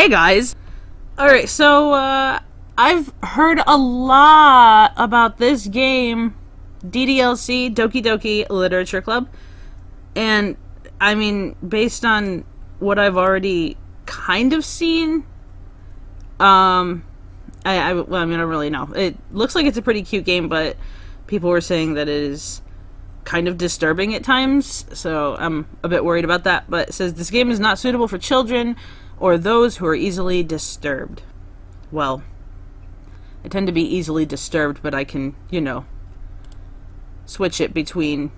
Hey guys! Alright, so I've heard a lot about this game, DDLC, Doki Doki Literature Club, and I mean, based on what I've already kind of seen, well, I mean, I don't really know. It looks like it's a pretty cute game, but people were saying that it is kind of disturbing at times, so I'm a bit worried about that. But it says, this game is not suitable for children or those who are easily disturbed. Well, I tend to be easily disturbed, but I can, you know, switch it between,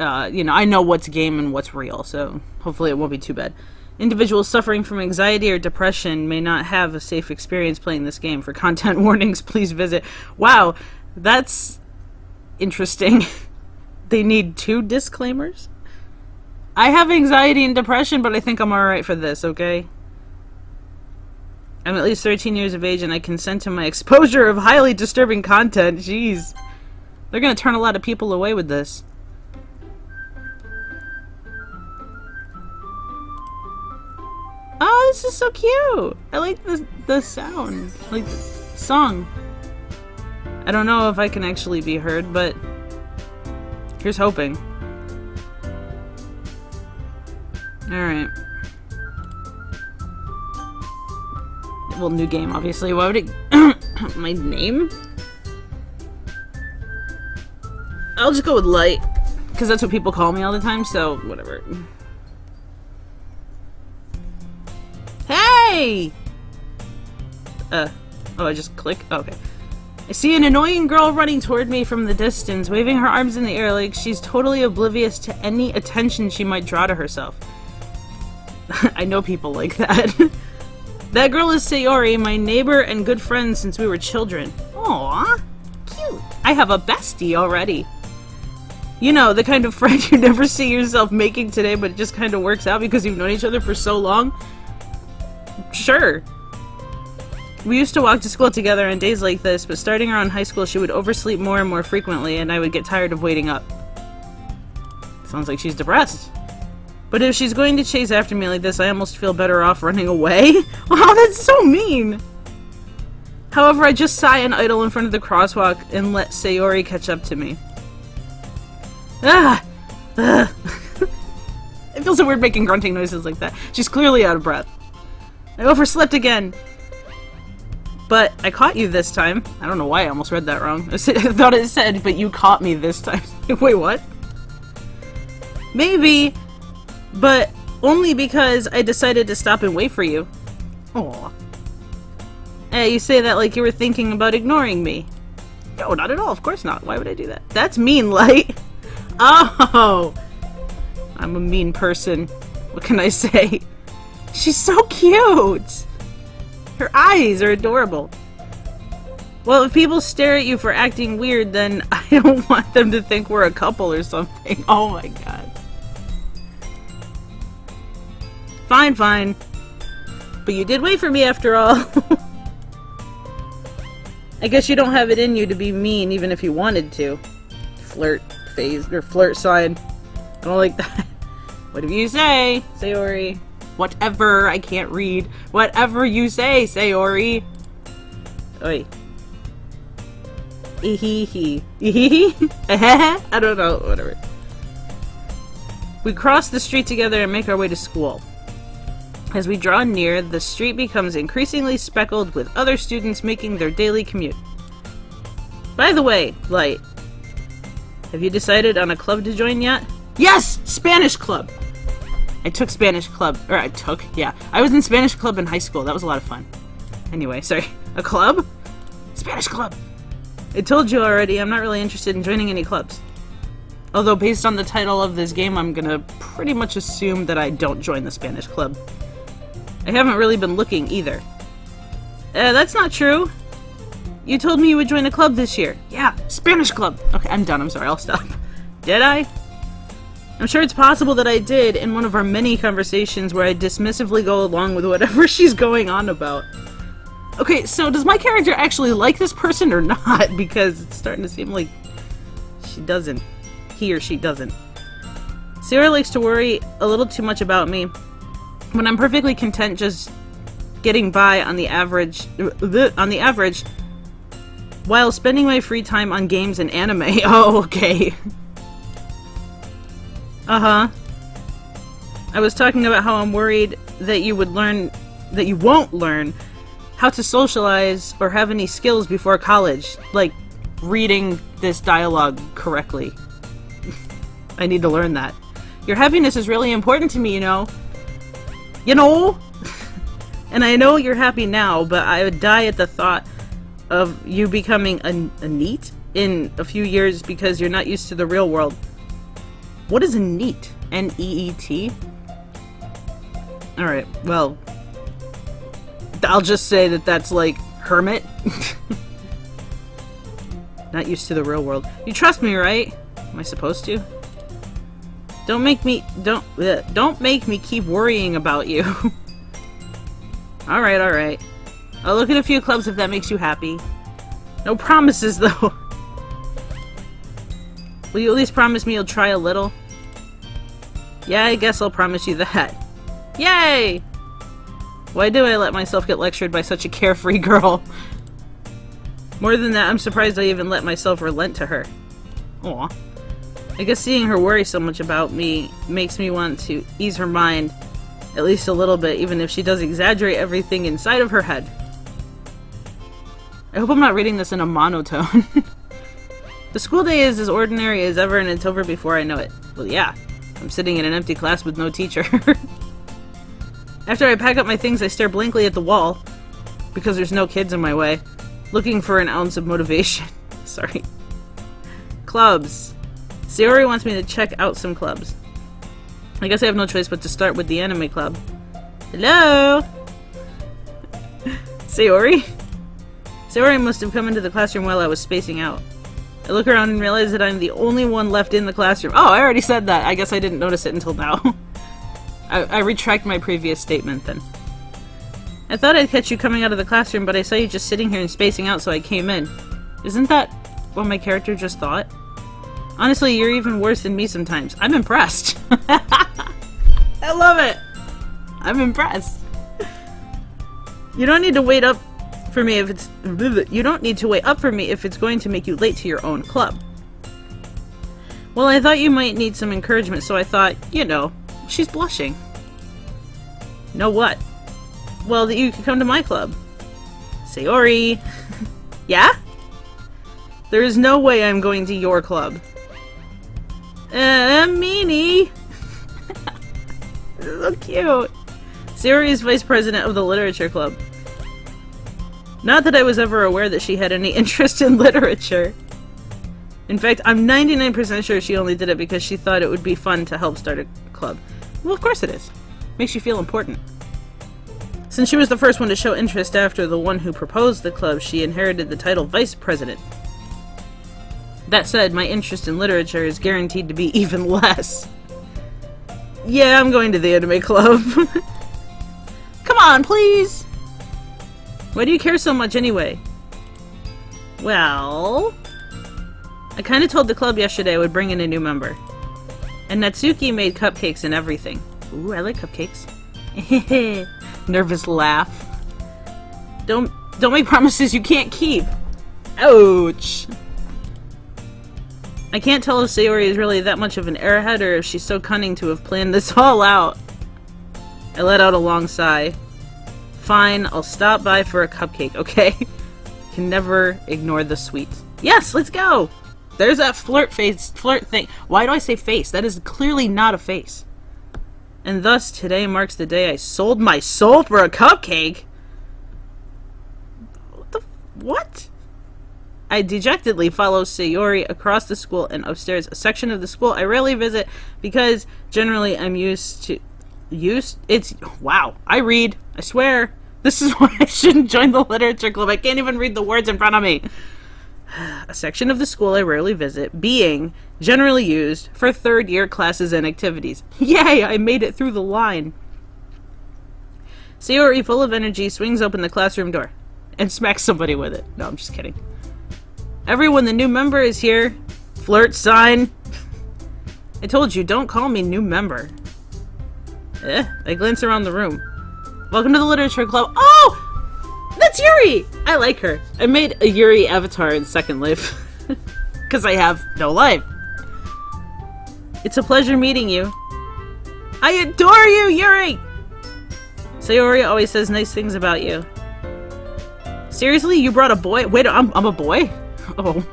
you know, I know what's game and what's real, so hopefully it won't be too bad. Individuals suffering from anxiety or depression may not have a safe experience playing this game. For content warnings, please visit. Wow, that's interesting. They need two disclaimers? I have anxiety and depression, but I think I'm alright for this, okay? I'm at least 13 years of age and I consent to my exposure of highly disturbing content. Jeez. They're gonna turn a lot of people away with this. Oh, this is so cute! I like the sound. Like, the song. I don't know if I can actually be heard, but here's hoping. Alright. Well, new game, obviously. Why would it... My name? I'll just go with Light, because that's what people call me all the time, so whatever. Hey! Oh, I just click? Oh, okay. I see an annoying girl running toward me from the distance, waving her arms in the air like she's totally oblivious to any attention she might draw to herself. I know people like that. That girl is Sayori, my neighbor and good friend since we were children. Aww, cute. I have a bestie already. You know, the kind of friend you never see yourself making today, but it just kind of works out because you've known each other for so long. Sure. We used to walk to school together on days like this, but starting around high school she would oversleep more and more frequently, and I would get tired of waiting up. Sounds like she's depressed. But if she's going to chase after me like this, I almost feel better off running away. Wow, that's so mean! However, I just sigh and idle in front of the crosswalk and let Sayori catch up to me. Ah! Ugh. It feels so weird making grunting noises like that. She's clearly out of breath. I overslept again! But I caught you this time. I don't know why I almost read that wrong. I thought it said, but you caught me this time. Wait, what? Maybe... but only because I decided to stop and wait for you. Aww. Hey, you say that like you were thinking about ignoring me. No, not at all. Of course not. Why would I do that? That's mean, Light. Oh! I'm a mean person. What can I say? She's so cute! Her eyes are adorable. Well, if people stare at you for acting weird, then I don't want them to think we're a couple or something. Oh my god. Fine, fine. But you did wait for me after all. I guess you don't have it in you to be mean even if you wanted to. Flirt phase, or flirt sign. I don't like that. Whatever you say, Sayori. Whatever, I can't read. Whatever you say, Sayori. Oi. Ehehe. Ehehe? I don't know, whatever. We cross the street together and make our way to school. As we draw near, the street becomes increasingly speckled with other students making their daily commute. By the way, Light, have you decided on a club to join yet? Yes! Spanish club! I took Spanish club. Or I took, yeah. I was in Spanish club in high school. That was a lot of fun. Anyway, sorry. A club? Spanish club! I told you already, I'm not really interested in joining any clubs. Although, based on the title of this game, I'm gonna pretty much assume that I don't join the Spanish club. I haven't really been looking, either. That's not true. You told me you would join a club this year. Yeah, Spanish club! Okay, I'm done, I'm sorry, I'll stop. Did I? I'm sure it's possible that I did in one of our many conversations where I dismissively go along with whatever she's going on about. Okay, so does my character actually like this person or not? Because it's starting to seem like she doesn't. He or she doesn't. Sarah likes to worry a little too much about me when I'm perfectly content just getting by on the average while spending my free time on games and anime. Oh, okay. Uh-huh. I was talking about how I'm worried that you would learn that you won't learn how to socialize or have any skills before college, like reading this dialogue correctly. I need to learn that. Your happiness is really important to me, you know? You know? And I know you're happy now, but I would die at the thought of you becoming a neat in a few years because you're not used to the real world. What is a neat? N-E-E-T? Alright, well, I'll just say that that's like hermit. Not used to the real world. You trust me, right? Am I supposed to? Don't make me don't make me keep worrying about you. Alright, alright. I'll look at a few clubs if that makes you happy. No promises though. Will you at least promise me you'll try a little? Yeah, I guess I'll promise you that. Yay! Why do I let myself get lectured by such a carefree girl? More than that, I'm surprised I even let myself relent to her. Aw. I guess seeing her worry so much about me makes me want to ease her mind, at least a little bit, even if she does exaggerate everything inside of her head. I hope I'm not reading this in a monotone. The school day is as ordinary as ever, and it's over before I know it. Well, yeah. I'm sitting in an empty class with no teacher. After I pack up my things, I stare blankly at the wall, because there's no kids in my way, looking for an ounce of motivation. Sorry. Clubs. Sayori wants me to check out some clubs. I guess I have no choice but to start with the anime club. Hello? Sayori? Sayori must have come into the classroom while I was spacing out. I look around and realize that I'm the only one left in the classroom. Oh, I already said that. I guess I didn't notice it until now. I retract my previous statement then. I thought I'd catch you coming out of the classroom, but I saw you just sitting here and spacing out, so I came in. Isn't that what my character just thought? Honestly, you're even worse than me sometimes. I'm impressed. I love it. I'm impressed. You don't need to wait up for me if it's going to make you late to your own club. Well, I thought you might need some encouragement, so I thought, you know, she's blushing. Know what? Well, that you could come to my club. Sayori. Yeah? There is no way I'm going to your club. Meanie. So cute. Sayori is vice president of the literature club. Not that I was ever aware that she had any interest in literature. In fact, I'm 99% sure she only did it because she thought it would be fun to help start a club. Well, of course it is. Makes you feel important. Since she was the first one to show interest after the one who proposed the club, she inherited the title vice president. That said, my interest in literature is guaranteed to be even less. Yeah, I'm going to the anime club. Come on, please! Why do you care so much anyway? Well, I kind of told the club yesterday I would bring in a new member. And Natsuki made cupcakes and everything. Ooh, I like cupcakes. Nervous laugh. Don't make promises you can't keep. Ouch. I can't tell if Sayori is really that much of an airhead or if she's so cunning to have planned this all out. I let out a long sigh. Fine, I'll stop by for a cupcake, okay? Can never ignore the sweets. Yes, let's go! There's that flirt thing. Why do I say face? That is clearly not a face. And thus, today marks the day I sold my soul for a cupcake? What the... what? I dejectedly follow Sayori across the school and upstairs, a section of the school I rarely visit because generally I'm wow, I read, I swear. This is why I shouldn't join the literature club. I can't even read the words in front of me. A section of the school I rarely visit being generally used for third year classes and activities. Yay, I made it through the line. Sayori, full of energy, swings open the classroom door and smacks somebody with it. No, I'm just kidding. Everyone, the new member is here. Flirt sign. I told you, don't call me new member. I glance around the room. Welcome to the literature club. Oh! It's Yuri! I like her. I made a Yuri avatar in Second Life. Because I have no life. It's a pleasure meeting you. I adore you, Yuri! Sayori always says nice things about you. Seriously? You brought a boy? Wait, I'm a boy? Oh.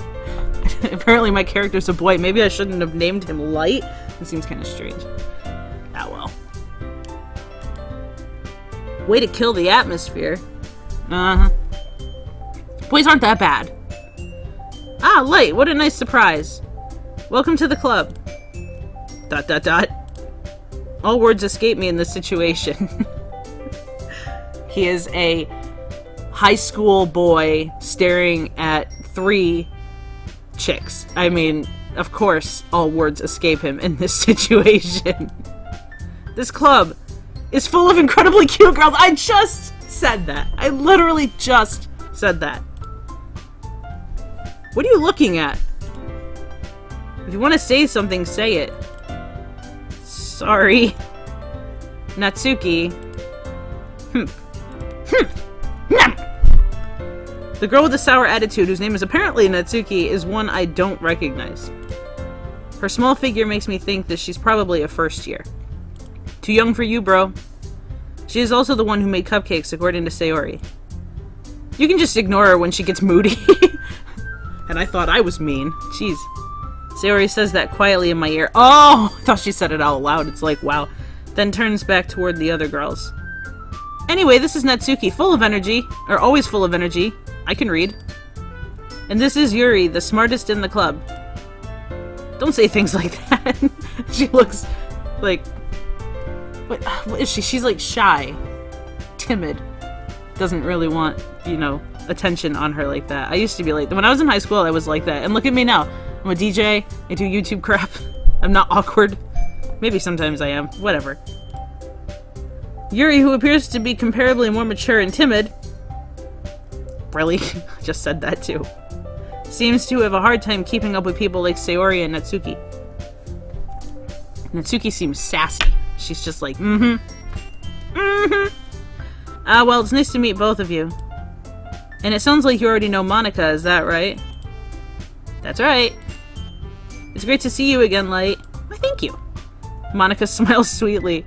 Apparently my character's a boy. Maybe I shouldn't have named him Light? It seems kind of strange. Ah, well. Way to kill the atmosphere. Uh-huh. Boys aren't that bad. Ah, Light, what a nice surprise. Welcome to the club. Dot, dot, dot. All words escape me in this situation. He is a high school boy staring at three chicks. I mean, of course, all words escape him in this situation. This club is full of incredibly cute girls. I just said that. I literally just said that. What are you looking at? If you want to say something, say it. Sorry. Natsuki. Hm. Hm. Nah. The girl with the sour attitude, whose name is apparently Natsuki, is one I don't recognize. Her small figure makes me think that she's probably a first year. Too young for you, bro. She is also the one who made cupcakes, according to Sayori. You can just ignore her when she gets moody. And I thought I was mean. Jeez. Sayori says that quietly in my ear. Oh! I thought she said it out loud. It's like, wow. Then turns back toward the other girls. Anyway, this is Natsuki, full of energy. Or always full of energy. I can read. And this is Yuri, the smartest in the club. Don't say things like that. She looks like... What is she? She's like shy. Timid. Doesn't really want, you know, attention on her like that. I used to be like... When I was in high school, I was like that. And look at me now. I'm a DJ, I do YouTube crap, I'm not awkward. Maybe sometimes I am, whatever. Yuri, who appears to be comparably more mature and timid... Really? I just said that too. Seems to have a hard time keeping up with people like Sayori and Natsuki. Natsuki seems sassy. She's just like, mm-hmm. Mm-hmm. Ah, well, it's nice to meet both of you. And it sounds like you already know Monika, is that right? That's right. It's great to see you again, Light. Why, thank you. Monika smiles sweetly.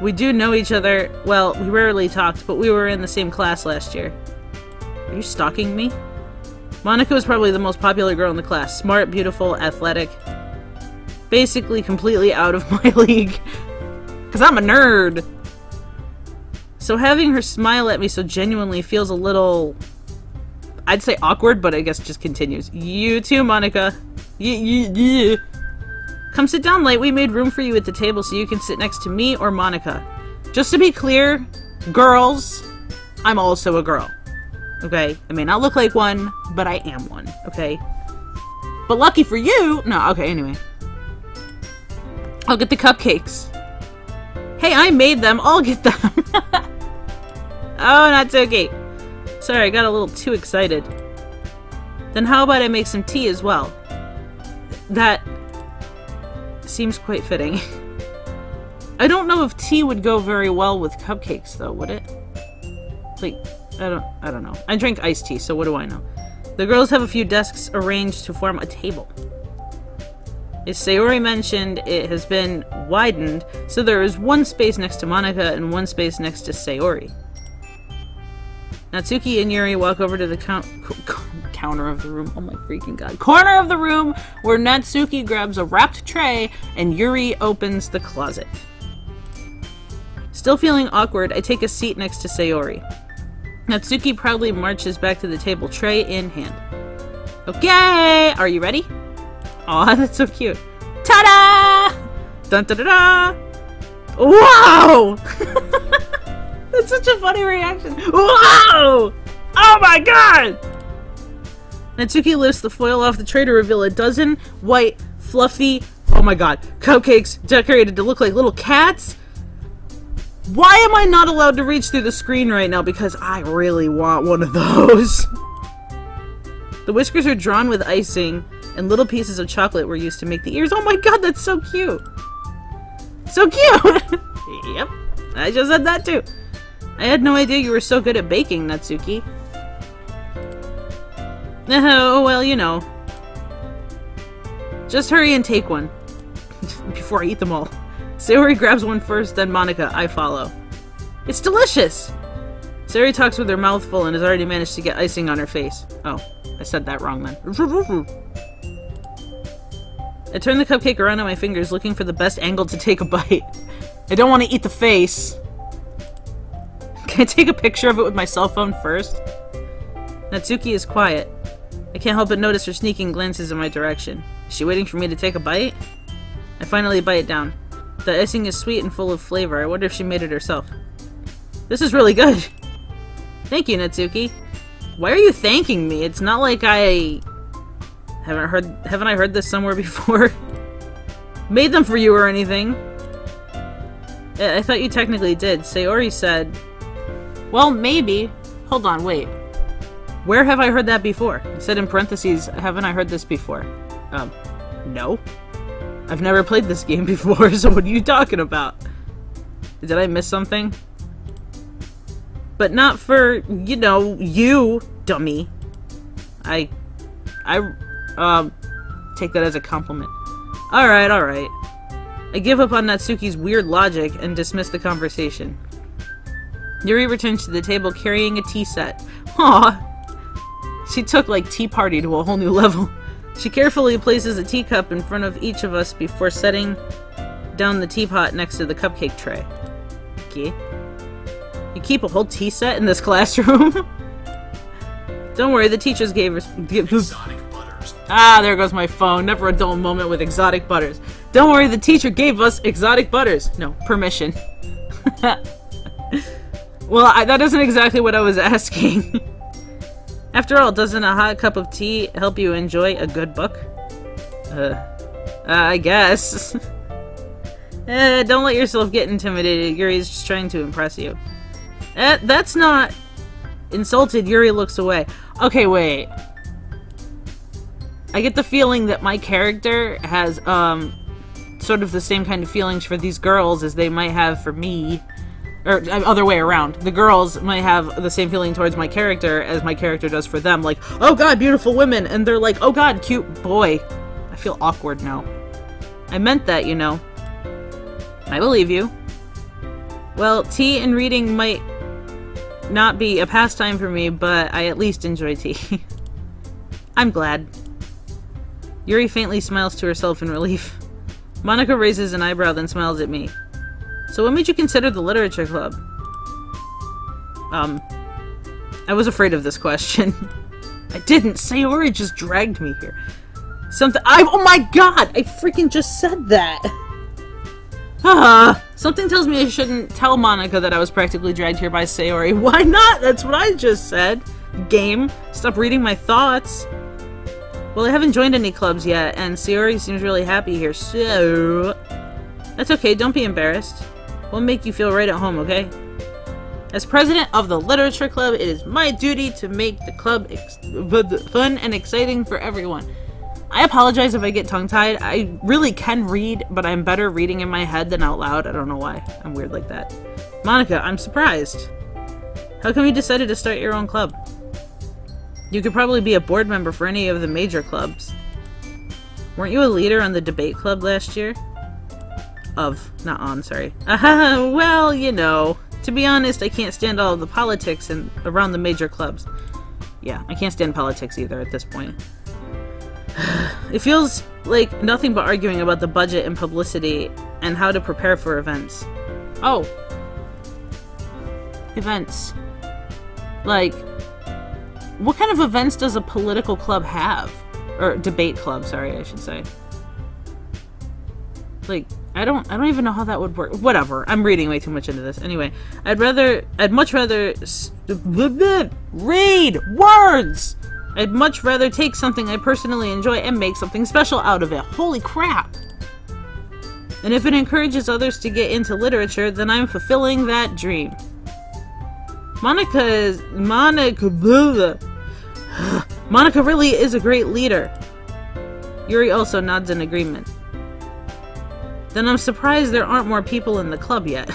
We do know each other. Well, we rarely talked, but we were in the same class last year. Are you stalking me? Monika was probably the most popular girl in the class. Smart, beautiful, athletic. Basically completely out of my league. Because I'm a nerd. So having her smile at me so genuinely feels a little... I'd say awkward, but I guess just continues. You too, Monika. Yeah. Come sit down, Light. We made room for you at the table so you can sit next to me or Monika. Just to be clear, girls, I'm also a girl. Okay? I may not look like one, but I am one. Okay? But lucky for you... No, okay, anyway. I'll get the cupcakes. Hey, I made them. I'll get them. Oh, not so gay. Sorry, I got a little too excited. Then how about I make some tea as well? That seems quite fitting. I don't know if tea would go very well with cupcakes though, would it? Like, I don't know. I drink iced tea, so what do I know? The girls have a few desks arranged to form a table. As Sayori mentioned, it has been widened, so there is one space next to Monika and one space next to Sayori. Natsuki and Yuri walk over to the counter of the room. Oh my freaking god. Corner of the room where Natsuki grabs a wrapped tray and Yuri opens the closet. Still feeling awkward, I take a seat next to Sayori. Natsuki proudly marches back to the table, tray in hand. Okay! Are you ready? Aw, that's so cute. Ta-da! Dun-da-da-da! Wow! That's such a funny reaction. Whoa! Oh my god! Natsuki lifts the foil off the tray to reveal a dozen white, fluffy, oh my god, cupcakes decorated to look like little cats? Why am I not allowed to reach through the screen right now? Because I really want one of those. The whiskers are drawn with icing, and little pieces of chocolate were used to make the ears. Oh my god, that's so cute! So cute! Yep, I just said that too. I had no idea you were so good at baking, Natsuki. Oh, well, you know. Just hurry and take one. Before I eat them all. Sayori grabs one first, then Monika. I follow. It's delicious! Sayori talks with her mouth full and has already managed to get icing on her face. Oh, I said that wrong then. I turn the cupcake around on my fingers, looking for the best angle to take a bite. I don't want to eat the face. Can I take a picture of it with my cell phone first? Natsuki is quiet. I can't help but notice her sneaking glances in my direction. Is she waiting for me to take a bite? I finally bite down. The icing is sweet and full of flavor. I wonder if she made it herself. This is really good! Thank you, Natsuki. Why are you thanking me? It's not like I... Haven't I heard this somewhere before? Made them for you or anything. I thought you technically did. Sayori said... Well, maybe. Hold on, wait. Where have I heard that before? It said in parentheses, haven't I heard this before? No. I've never played this game before, so what are you talking about? Did I miss something? But not for, you know, you, dummy. I take that as a compliment. Alright, alright. I give up on Natsuki's weird logic and dismiss the conversation. Yuri returns to the table carrying a tea set. Aww. She took, like, Tea Party to a whole new level. She carefully places a teacup in front of each of us before setting down the teapot next to the cupcake tray. Okay. You keep a whole tea set in this classroom? Don't worry, the teachers gave us... Exotic butters. Ah, there goes my phone. Never a dull moment with exotic butters. Don't worry, the teacher gave us exotic butters. No, permission. Well, that isn't exactly what I was asking. After all, doesn't a hot cup of tea help you enjoy a good book? I guess. Don't let yourself get intimidated. Yuri's just trying to impress you. That's not... Insulted, Yuri looks away. Okay, wait. I get the feeling that my character has, sort of the same kind of feelings for these girls as they might have for me. Or, other way around. The girls might have the same feeling towards my character as my character does for them. Like, oh god, beautiful women! And they're like, oh god, cute boy. I feel awkward now. I meant that, you know. I believe you. Well, tea and reading might not be a pastime for me, but I at least enjoy tea. I'm glad. Yuri faintly smiles to herself in relief. Monika raises an eyebrow, then smiles at me. So what made you consider the literature club? I was afraid of this question. I didn't! Sayori just dragged me here. Oh my god! I freaking just said that! Something tells me I shouldn't tell Monika that I was practically dragged here by Sayori. Why not? That's what I just said! Game! Stop reading my thoughts! Well, I haven't joined any clubs yet, and Sayori seems really happy here, so... That's okay, don't be embarrassed. We'll make you feel right at home, okay? As president of the Literature Club, it is my duty to make the club fun and exciting for everyone. I apologize if I get tongue-tied. I really can read, but I'm better reading in my head than out loud. I don't know why. I'm weird like that. Monika, I'm surprised. How come you decided to start your own club? You could probably be a board member for any of the major clubs. Weren't you a leader on the debate club last year? Not on, sorry. Well, you know. To be honest, I can't stand all of the politics and around the major clubs. Yeah, I can't stand politics either at this point. It feels like nothing but arguing about the budget and publicity and how to prepare for events. Oh. Events. Like, what kind of events does a political club have? Or debate club, sorry, I should say. Like, I don't even know how that would work. Whatever. I'm reading way too much into this. Anyway, I'd much rather take something I personally enjoy and make something special out of it. Holy crap! And if it encourages others to get into literature, then I'm fulfilling that dream. Monika really is a great leader. Yuri also nods in agreement. Then I'm surprised there aren't more people in the club yet.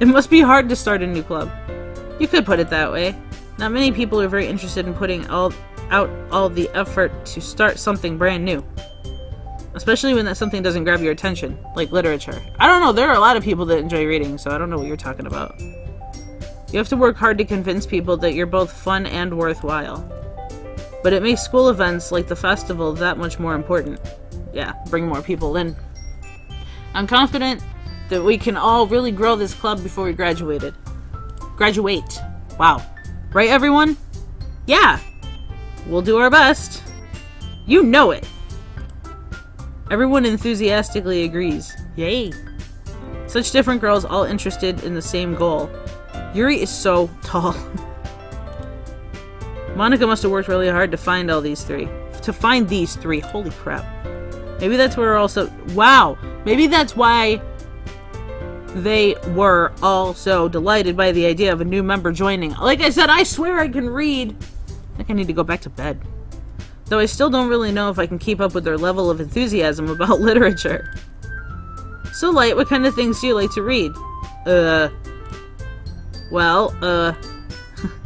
It must be hard to start a new club. You could put it that way. Not many people are very interested in putting out all the effort to start something brand new. Especially when that something doesn't grab your attention, like literature. I don't know, there are a lot of people that enjoy reading, so I don't know what you're talking about. You have to work hard to convince people that you're both fun and worthwhile. But it makes school events like the festival that much more important. Yeah, bring more people in. I'm confident that we can all really grow this club before we graduated. Graduate. Wow. Right, everyone? Yeah. We'll do our best. You know it. Everyone enthusiastically agrees. Yay. Such different girls, all interested in the same goal. Yuri is so tall. Monica must have worked really hard to find all these three. To find these three. Holy crap. Maybe that's where we're also... Wow. Maybe that's why... They were all so delighted by the idea of a new member joining. Like I said, I swear I can read. I think I need to go back to bed. Though I still don't really know if I can keep up with their level of enthusiasm about literature. So, Light, what kind of things do you like to read? Well,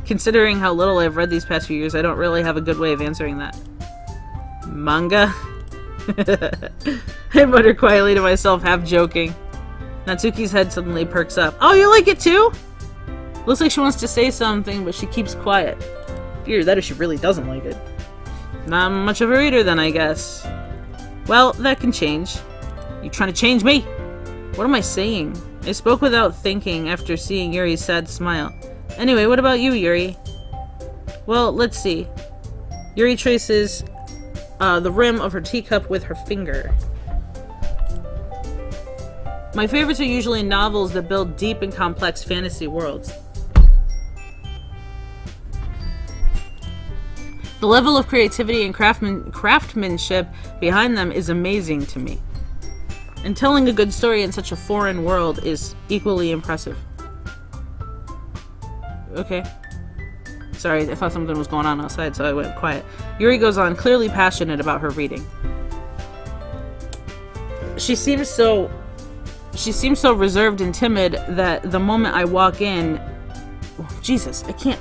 considering how little I've read these past few years, I don't really have a good way of answering that. Manga? I muttered quietly to myself, half-joking. Natsuki's head suddenly perks up. Oh, you like it too? Looks like she wants to say something, but she keeps quiet. Either that or she really doesn't like it. Not much of a reader then, I guess. Well, that can change. You trying to change me? What am I saying? I spoke without thinking after seeing Yuri's sad smile. Anyway, what about you, Yuri? Well, let's see. Yuri traces the rim of her teacup with her finger. My favorites are usually novels that build deep and complex fantasy worlds. The level of creativity and craftsmanship behind them is amazing to me. And telling a good story in such a foreign world is equally impressive. Okay. Sorry, I thought something was going on outside, so I went quiet. Yuri goes on, clearly passionate about her reading. She seems so reserved and timid that the moment I walk in... Oh, Jesus, I can't...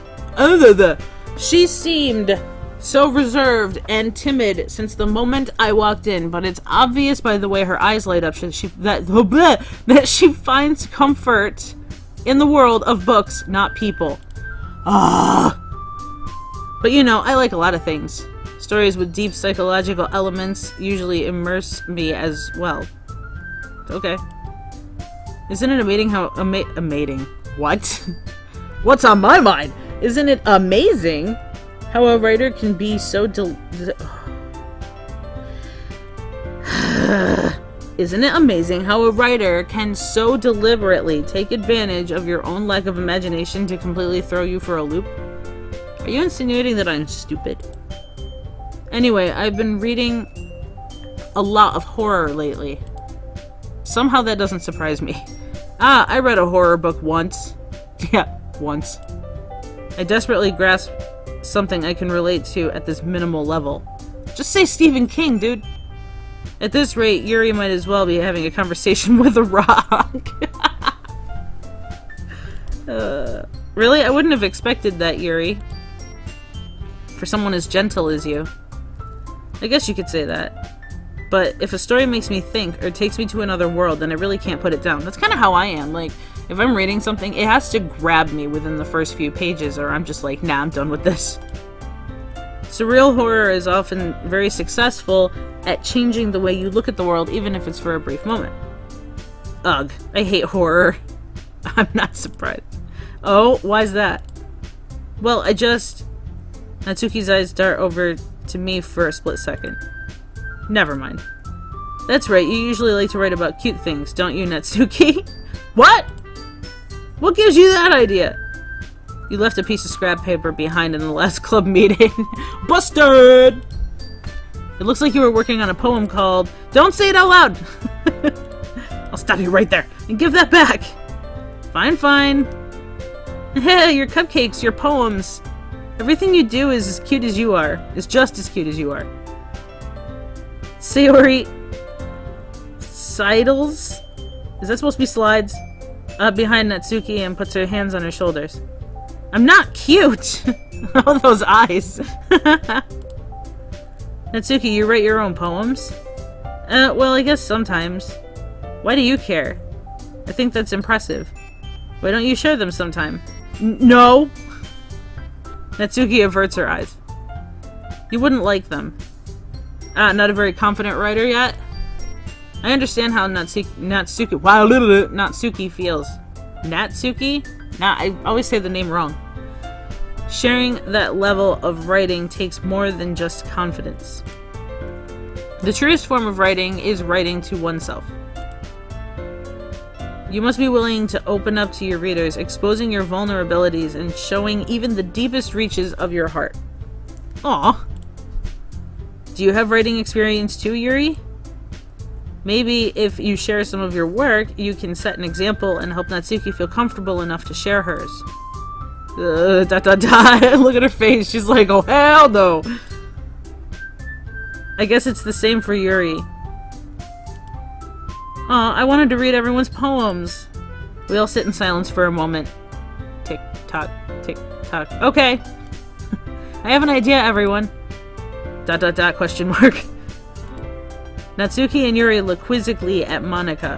She seemed so reserved and timid since the moment I walked in, but it's obvious by the way her eyes light up that she finds comfort in the world of books, not people. Ah! But you know, I like a lot of things. Stories with deep psychological elements usually immerse me as well. Okay. Isn't it amazing how amazing? What? What's on my mind? Isn't it amazing how a writer can be so Isn't it amazing how a writer can so deliberately take advantage of your own lack of imagination to completely throw you for a loop? Are you insinuating that I'm stupid? Anyway, I've been reading a lot of horror lately. Somehow that doesn't surprise me. Ah, I read a horror book once. Yeah, once. I desperately grasp something I can relate to at this minimal level. Just say Stephen King, dude. At this rate, Yuri might as well be having a conversation with a rock. Really? I wouldn't have expected that, Yuri. For someone as gentle as you. I guess you could say that. But if a story makes me think or takes me to another world, then I really can't put it down. That's kind of how I am. Like, if I'm reading something, it has to grab me within the first few pages or I'm just like, nah, I'm done with this. Surreal horror is often very successful at changing the way you look at the world, even if it's for a brief moment. Ugh, I hate horror. I'm not surprised. Oh, why's that? Well, I just... Natsuki's eyes dart over to me for a split second. Never mind. That's right, you usually like to write about cute things, don't you, Natsuki? What? What gives you that idea? You left a piece of scrap paper behind in the last club meeting. Busted! It looks like you were working on a poem called... Don't say it out loud! I'll stop you right there and give that back! Fine, fine. Hey, your cupcakes, your poems. Everything you do is as cute as you are. Is just as cute as you are. Sayori... Sidles? Is that supposed to be slides? up behind Natsuki and puts her hands on her shoulders. I'm not cute! All those eyes. Natsuki, you write your own poems? Well, I guess sometimes. Why do you care? I think that's impressive. Why don't you share them sometime? No! Natsuki averts her eyes. You wouldn't like them. Not a very confident writer yet? I understand how Natsuki feels. Natsuki? Nah, I always say the name wrong. Sharing that level of writing takes more than just confidence. The truest form of writing is writing to oneself. You must be willing to open up to your readers, exposing your vulnerabilities and showing even the deepest reaches of your heart. Aw. Do you have writing experience too, Yuri? Maybe if you share some of your work, you can set an example and help Natsuki feel comfortable enough to share hers. Look at her face, she's like, oh hell no! I guess it's the same for Yuri. Aw, I wanted to read everyone's poems. We all sit in silence for a moment. Tick tock, tick tock. Okay! I have an idea, everyone! Question mark. Natsuki and Yuri look quizzically at Monika.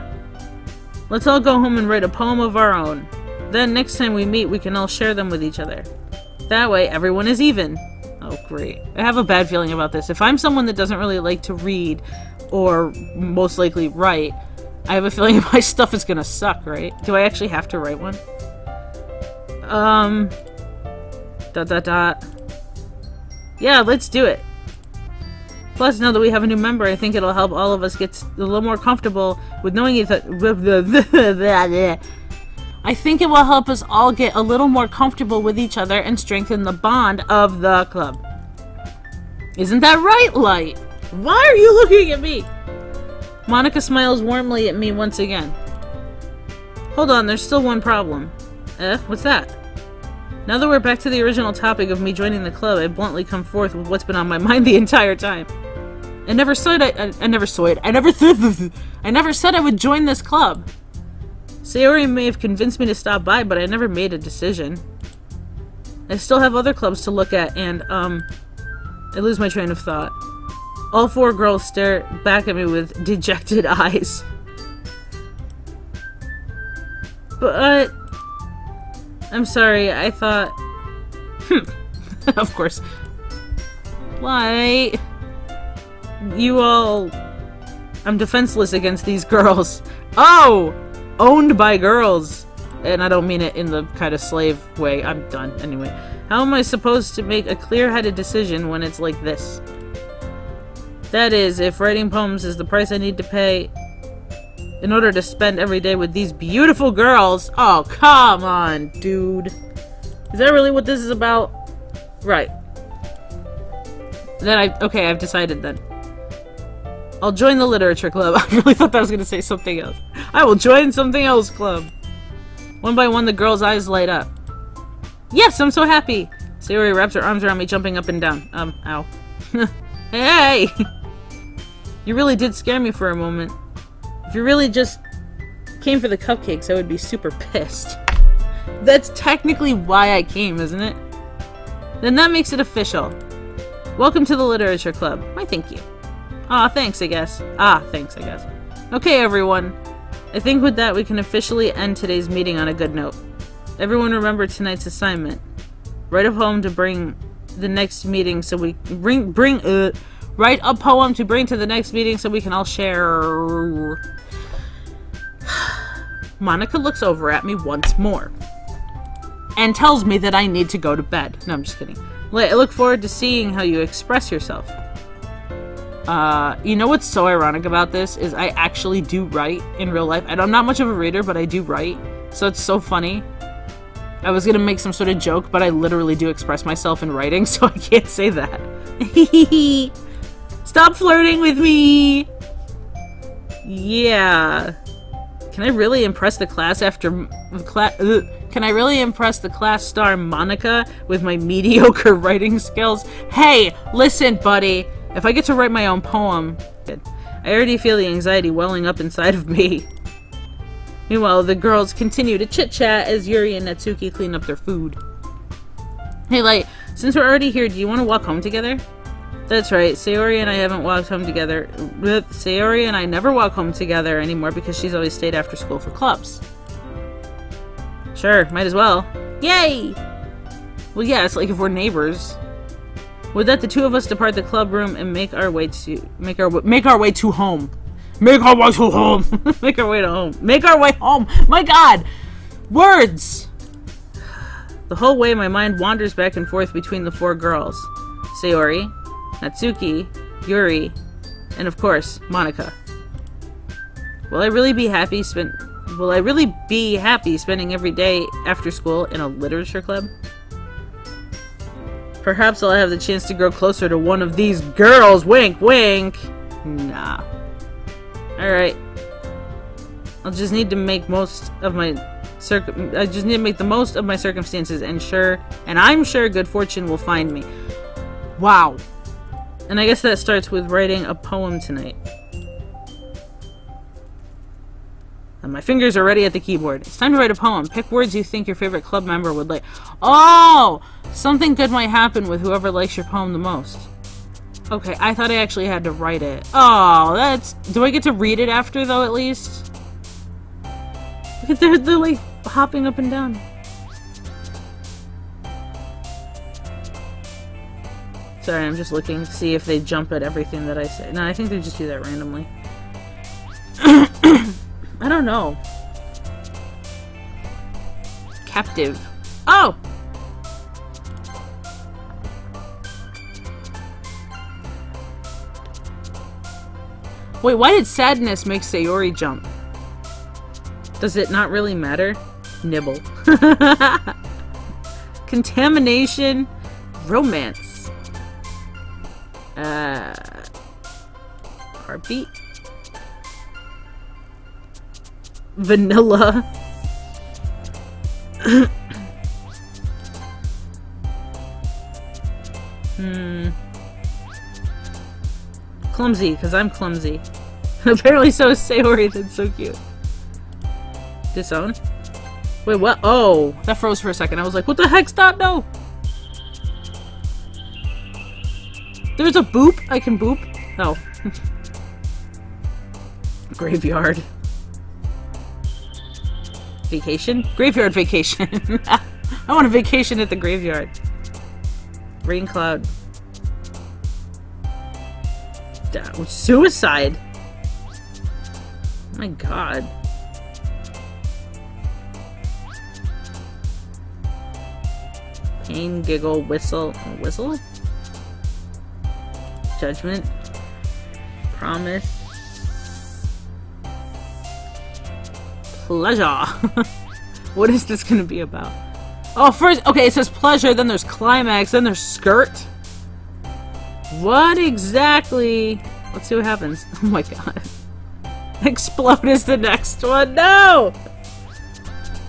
Let's all go home and write a poem of our own. Then next time we meet, we can all share them with each other. That way, everyone is even. Oh, great. I have a bad feeling about this. If I'm someone that doesn't really like to read, or most likely write, I have a feeling my stuff is gonna suck, right? Do I actually have to write one? Yeah, let's do it. Plus, now that we have a new member, I think it'll help all of us get a little more comfortable with knowing each other. I think it will help us all get a little more comfortable with each other and strengthen the bond of the club. Isn't that right, Light? Why are you looking at me? Monika smiles warmly at me once again. Hold on, there's still one problem. What's that? Now that we're back to the original topic of me joining the club, I bluntly come forth with what's been on my mind the entire time. I never said I would join this club. Sayori may have convinced me to stop by, but I never made a decision. I still have other clubs to look at, and, I lose my train of thought. All four girls stare back at me with dejected eyes. But... I'm sorry, I thought... Of course. Why? You all... I'm defenseless against these girls. Oh! Owned by girls! And I don't mean it in the kind of slave way. I'm done, anyway. How am I supposed to make a clear-headed decision when it's like this? That is, if writing poems is the price I need to pay in order to spend every day with these beautiful girls. Oh, come on, dude. Is that really what this is about? Right. Okay, I've decided then. I'll join the literature club. I really thought that I was going to say something else. I will join something else club. One by one, the girls' eyes light up. Yes, I'm so happy. Sayori wraps her arms around me, jumping up and down. Ow. Hey! You really did scare me for a moment. If you really just came for the cupcakes, I would be super pissed. That's technically why I came, isn't it? Then that makes it official. Welcome to the literature club. Why, thank you. Thanks, I guess. Okay, everyone. I think with that, we can officially end today's meeting on a good note. Everyone remember tonight's assignment. Write a poem to bring to the next meeting so we can all share... Monika looks over at me once more and tells me that I need to go to bed. No, I'm just kidding. I look forward to seeing how you express yourself. You know what's so ironic about this is I actually do write in real life. I'm not much of a reader, but I do write, so it's so funny. I was gonna make some sort of joke, but I literally do express myself in writing, so I can't say that. Hehehe. Stop flirting with me! Yeah. Can I really impress the class Can I really impress the class star Monika with my mediocre writing skills? Hey, listen, buddy. If I get to write my own poem, I already feel the anxiety welling up inside of me. Meanwhile, the girls continue to chit-chat as Yuri and Natsuki clean up their food. Hey, Light, since we're already here, do you want to walk home together? That's right, Sayori and I haven't walked home together. Sayori and I never walk home together anymore because she's always stayed after school for clubs. Sure, might as well. Yay! Well, yeah, it's like if we're neighbors. Would that the two of us depart the club room and make our way to home? Make our way to home. Make our way to home. Make our way home. My God, words. The whole way, my mind wanders back and forth between the four girls: Sayori, Natsuki, Yuri, and of course Monika. Will I really be happy spending every day after school in a literature club? Perhaps I'll have the chance to grow closer to one of these girls. Wink, wink. Nah. Alright. I'll just need to make the most of my circumstances, and I'm sure good fortune will find me. Wow. And I guess that starts with writing a poem tonight. And my fingers are ready at the keyboard. It's time to write a poem. Pick words you think your favorite club member would like. Oh! Something good might happen with whoever likes your poem the most. Okay, I thought I actually had to write it. Oh, that's... Do I get to read it after, though, at least? They're like, hopping up and down. Sorry, I'm just looking to see if they jump at everything that I say. No, I think they just do that randomly. I don't know. Captive. Oh! Wait, why did sadness make Sayori jump? Does it not really matter? Nibble. Contamination. Romance. Heartbeat. Vanilla. Clumsy, because I'm clumsy. Apparently so is Sayori, that's so cute. Disown? Wait, what? Oh, that froze for a second. I was like, what the heck? Stop, no! There's a boop? I can boop? Oh. Graveyard. Vacation? Graveyard vacation. I want a vacation at the graveyard. Rain cloud. Suicide. My God. Pain, giggle, whistle. Whistle? Judgment. Promise. Pleasure. What is this gonna be about? Oh, first, okay, it says pleasure, then there's climax, then there's skirt. What exactly? Let's see what happens. Oh my God. Explode is the next one. No!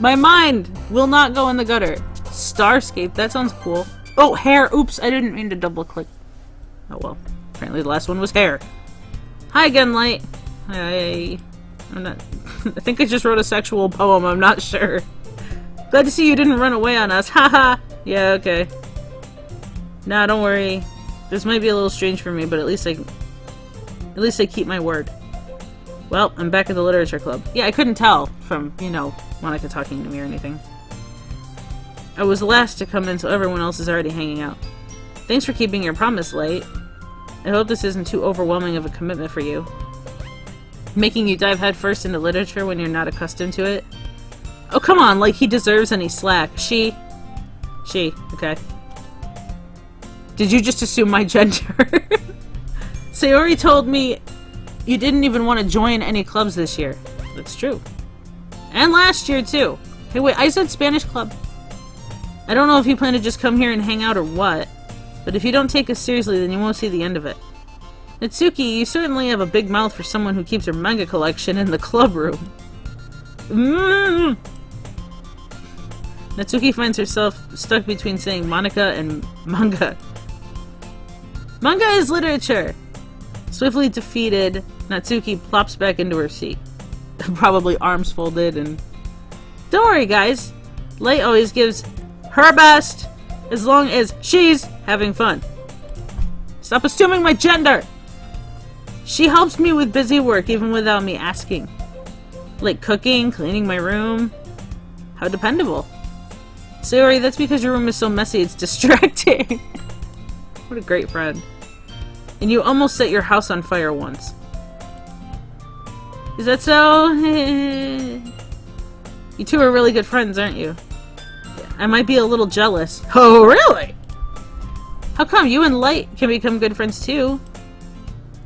My mind will not go in the gutter. Starscape. That sounds cool. Oh, hair. Oops, I didn't mean to double click. Oh well. Apparently the last one was hair. Hi again, Light. Hi. I'm not... I think I just wrote a sexual poem. I'm not sure. Glad to see you didn't run away on us. Haha. Yeah, okay. Nah, don't worry. This might be a little strange for me, but at least I keep my word. Well, I'm back at the literature club. Yeah, I couldn't tell from, you know, Monika talking to me or anything. I was the last to come in, so everyone else is already hanging out. Thanks for keeping your promise, Light. I hope this isn't too overwhelming of a commitment for you. Making you dive headfirst into literature when you're not accustomed to it. Oh, come on, like he deserves any slack. She. Okay. Did you just assume my gender? Sayori told me you didn't even want to join any clubs this year. That's true. And last year, too. Hey, wait, I said Spanish club. I don't know if you plan to just come here and hang out or what, but if you don't take us seriously, then you won't see the end of it. Natsuki, you certainly have a big mouth for someone who keeps her manga collection in the club room. Mm. Natsuki finds herself stuck between saying Monika and manga. Manga is literature! Swiftly defeated, Natsuki plops back into her seat. probably arms folded. And don't worry, guys. Lei always gives her best as long as she's having fun. Stop assuming my gender. She helps me with busy work even without me asking. Like cooking, cleaning my room. How dependable. Sayori, that's because your room is so messy it's distracting. What a great friend. And you almost set your house on fire once. Is that so? You two are really good friends, aren't you? I might be a little jealous. Oh, really? How come you and Light can become good friends too?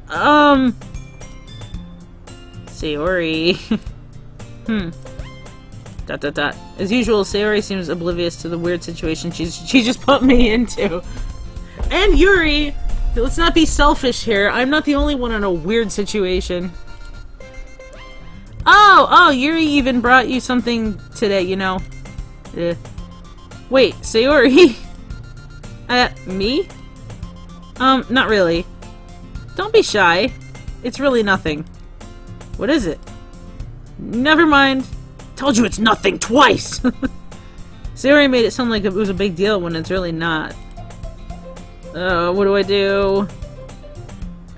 Sayori. ... As usual, Sayori seems oblivious to the weird situation she just put me into. And Yuri! Let's not be selfish here. I'm not the only one in a weird situation. Oh, Yuri even brought you something today, you know. Wait, Sayori? Me? Not really. Don't be shy. It's really nothing. What is it? Never mind. Told you it's nothing twice! Sayori made it sound like it was a big deal when it's really not. What do I do?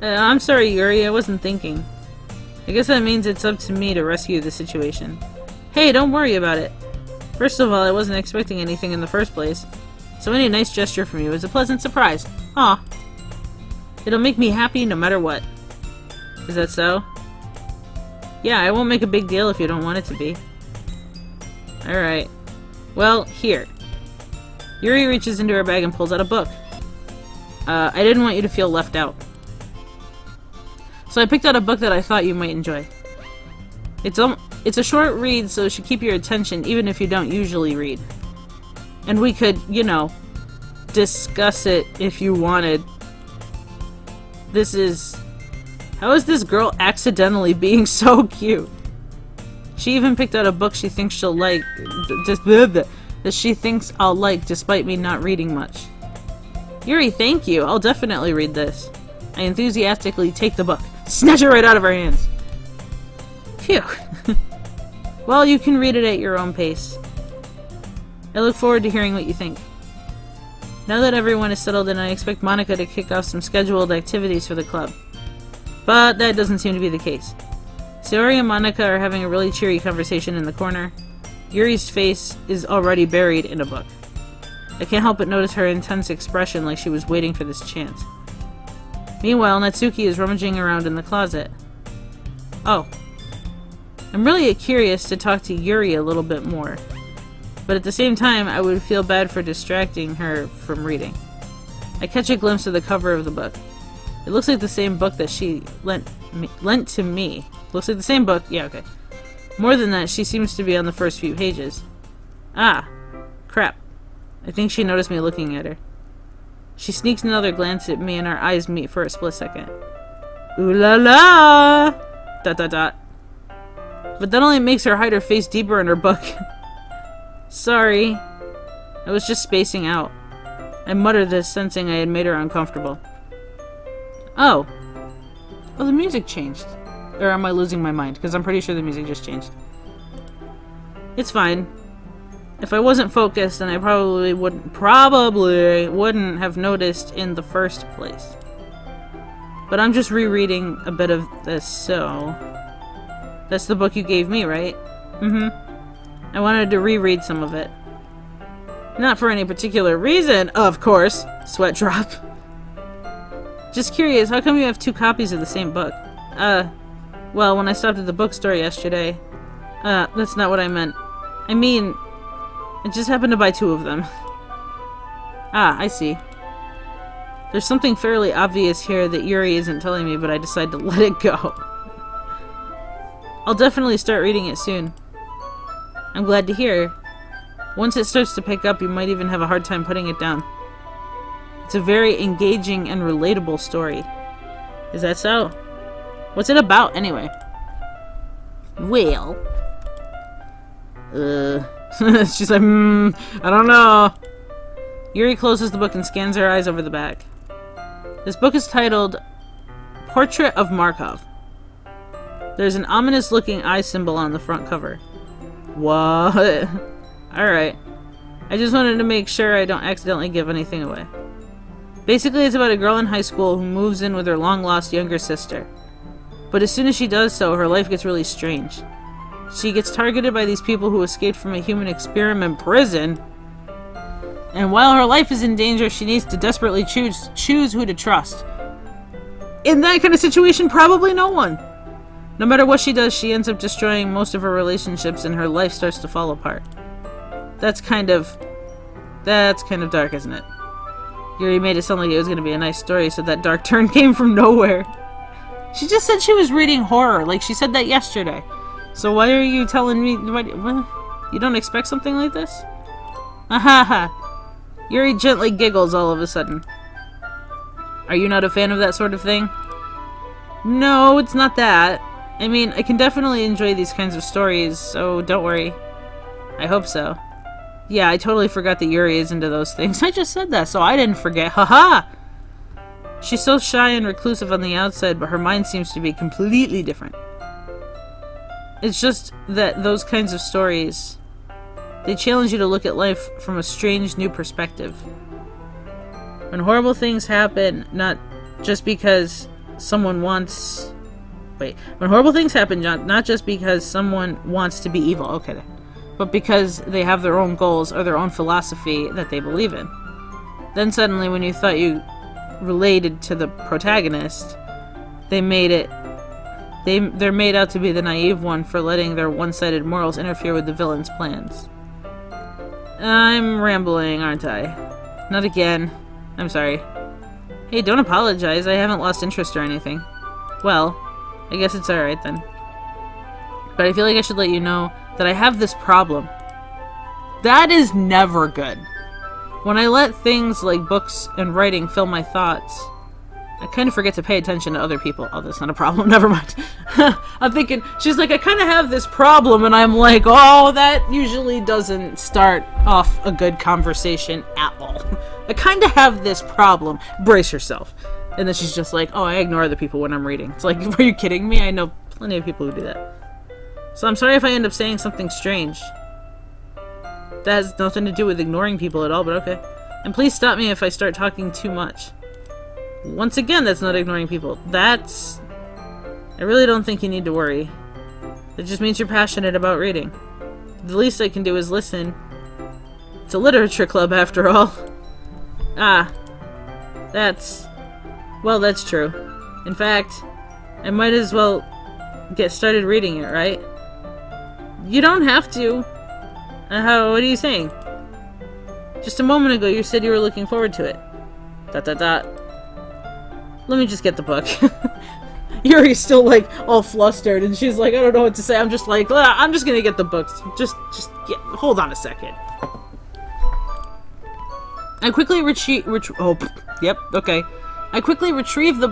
I'm sorry, Yuri, I wasn't thinking. I guess that means it's up to me to rescue the situation. Hey, don't worry about it. First of all, I wasn't expecting anything in the first place. So any nice gesture from you was a pleasant surprise. Aw. It'll make me happy no matter what. Is that so? Yeah, I won't make a big deal if you don't want it to be. Alright. Well, here. Yuri reaches into her bag and pulls out a book. I didn't want you to feel left out. So I picked out a book that I thought you might enjoy. It's a short read, so it should keep your attention even if you don't usually read. And we could, you know, discuss it if you wanted. This is... How is this girl accidentally being so cute? She even picked out a book she thinks she'll like... that she thinks I'll like despite me not reading much. Yuri, thank you. I'll definitely read this. I enthusiastically take the book. Snatch it right out of her hands. Phew. Well, you can read it at your own pace. I look forward to hearing what you think. Now that everyone is settled in, I expect Monika to kick off some scheduled activities for the club. But that doesn't seem to be the case. Sayori and Monika are having a really cheery conversation in the corner. Yuri's face is already buried in a book. I can't help but notice her intense expression, like she was waiting for this chance. Meanwhile, Natsuki is rummaging around in the closet. Oh. I'm really curious to talk to Yuri a little bit more. But at the same time, I would feel bad for distracting her from reading. I catch a glimpse of the cover of the book. It looks like the same book that she lent to me. Looks like the same book. Yeah, okay. More than that, she seems to be on the first few pages. Ah. Crap. I think she noticed me looking at her. She sneaks another glance at me and our eyes meet for a split second. Ooh la la! ... But that only makes her hide her face deeper in her book. Sorry. I was just spacing out. I muttered this, sensing I had made her uncomfortable. Oh. Oh, the music changed. Or am I losing my mind? Because I'm pretty sure the music just changed. It's fine. If I wasn't focused, then I probably wouldn't have noticed in the first place. But I'm just rereading a bit of this, so... That's the book you gave me, right? I wanted to reread some of it. Not for any particular reason, of course! Sweat drop. Just curious, how come you have two copies of the same book? Well, when I stopped at the bookstore yesterday... that's not what I meant. I mean... I just happened to buy two of them. Ah, I see. There's something fairly obvious here that Yuri isn't telling me, but I decide to let it go. I'll definitely start reading it soon. I'm glad to hear. Once it starts to pick up, you might even have a hard time putting it down. It's a very engaging and relatable story. Is that so? What's it about, anyway? Well... She's like, I don't know. Yuri closes the book and scans her eyes over the back. This book is titled Portrait of Markov. There's an ominous-looking eye symbol on the front cover. What? Alright. I just wanted to make sure I don't accidentally give anything away. Basically, it's about a girl in high school who moves in with her long-lost younger sister. But as soon as she does so, her life gets really strange. She gets targeted by these people who escaped from a human experiment prison. And while her life is in danger, she needs to desperately choose who to trust. In that kind of situation, probably no one. No matter what she does, she ends up destroying most of her relationships and her life starts to fall apart. That's kind of dark, isn't it? Yuri made it sound like it was going to be a nice story, so that dark turn came from nowhere. She just said she was reading horror, like she said that yesterday. So why are you telling me... you don't expect something like this? Ahaha. Yuri gently giggles all of a sudden. Are you not a fan of that sort of thing? No, it's not that. I mean, I can definitely enjoy these kinds of stories, so don't worry. I hope so. Yeah, I totally forgot that Yuri is into those things. I just said that, so I didn't forget. Haha! She's so shy and reclusive on the outside, but her mind seems to be completely different. It's just that those kinds of stories, they challenge you to look at life from a strange new perspective. When horrible things happen, not just because someone wants... Wait. When horrible things happen, not just because someone wants to be evil. Okay. But because they have their own goals or their own philosophy that they believe in. Then suddenly, when you thought you related to the protagonist, they're made out to be the naive one for letting their one-sided morals interfere with the villain's plans. I'm rambling, aren't I? Not again. I'm sorry. Hey, don't apologize. I haven't lost interest or anything. Well, I guess it's alright then. But I feel like I should let you know that I have this problem. That is never good. When I let things like books and writing fill my thoughts, I kind of forget to pay attention to other people. Oh, that's not a problem. Never mind. I'm thinking, she's like, I kind of have this problem, and I'm like, oh, that usually doesn't start off a good conversation at all. I kind of have this problem. Brace yourself. And then she's just like, oh, I ignore other people when I'm reading. It's like, are you kidding me? I know plenty of people who do that. So I'm sorry if I end up saying something strange. That has nothing to do with ignoring people at all, but okay. And please stop me if I start talking too much. Once again, that's not ignoring people. That's... I really don't think you need to worry. It just means you're passionate about reading. The least I can do is listen. It's a literature club, after all. Ah. That's... Well, that's true. In fact, I might as well get started reading it, right? You don't have to. What are you saying? Just a moment ago, you said you were looking forward to it. ... Let me just get the book. Yuri's still, like, all flustered, and she's like, I don't know what to say. I'm just like, I'm just gonna get the books. Hold on a second. I quickly retrieved the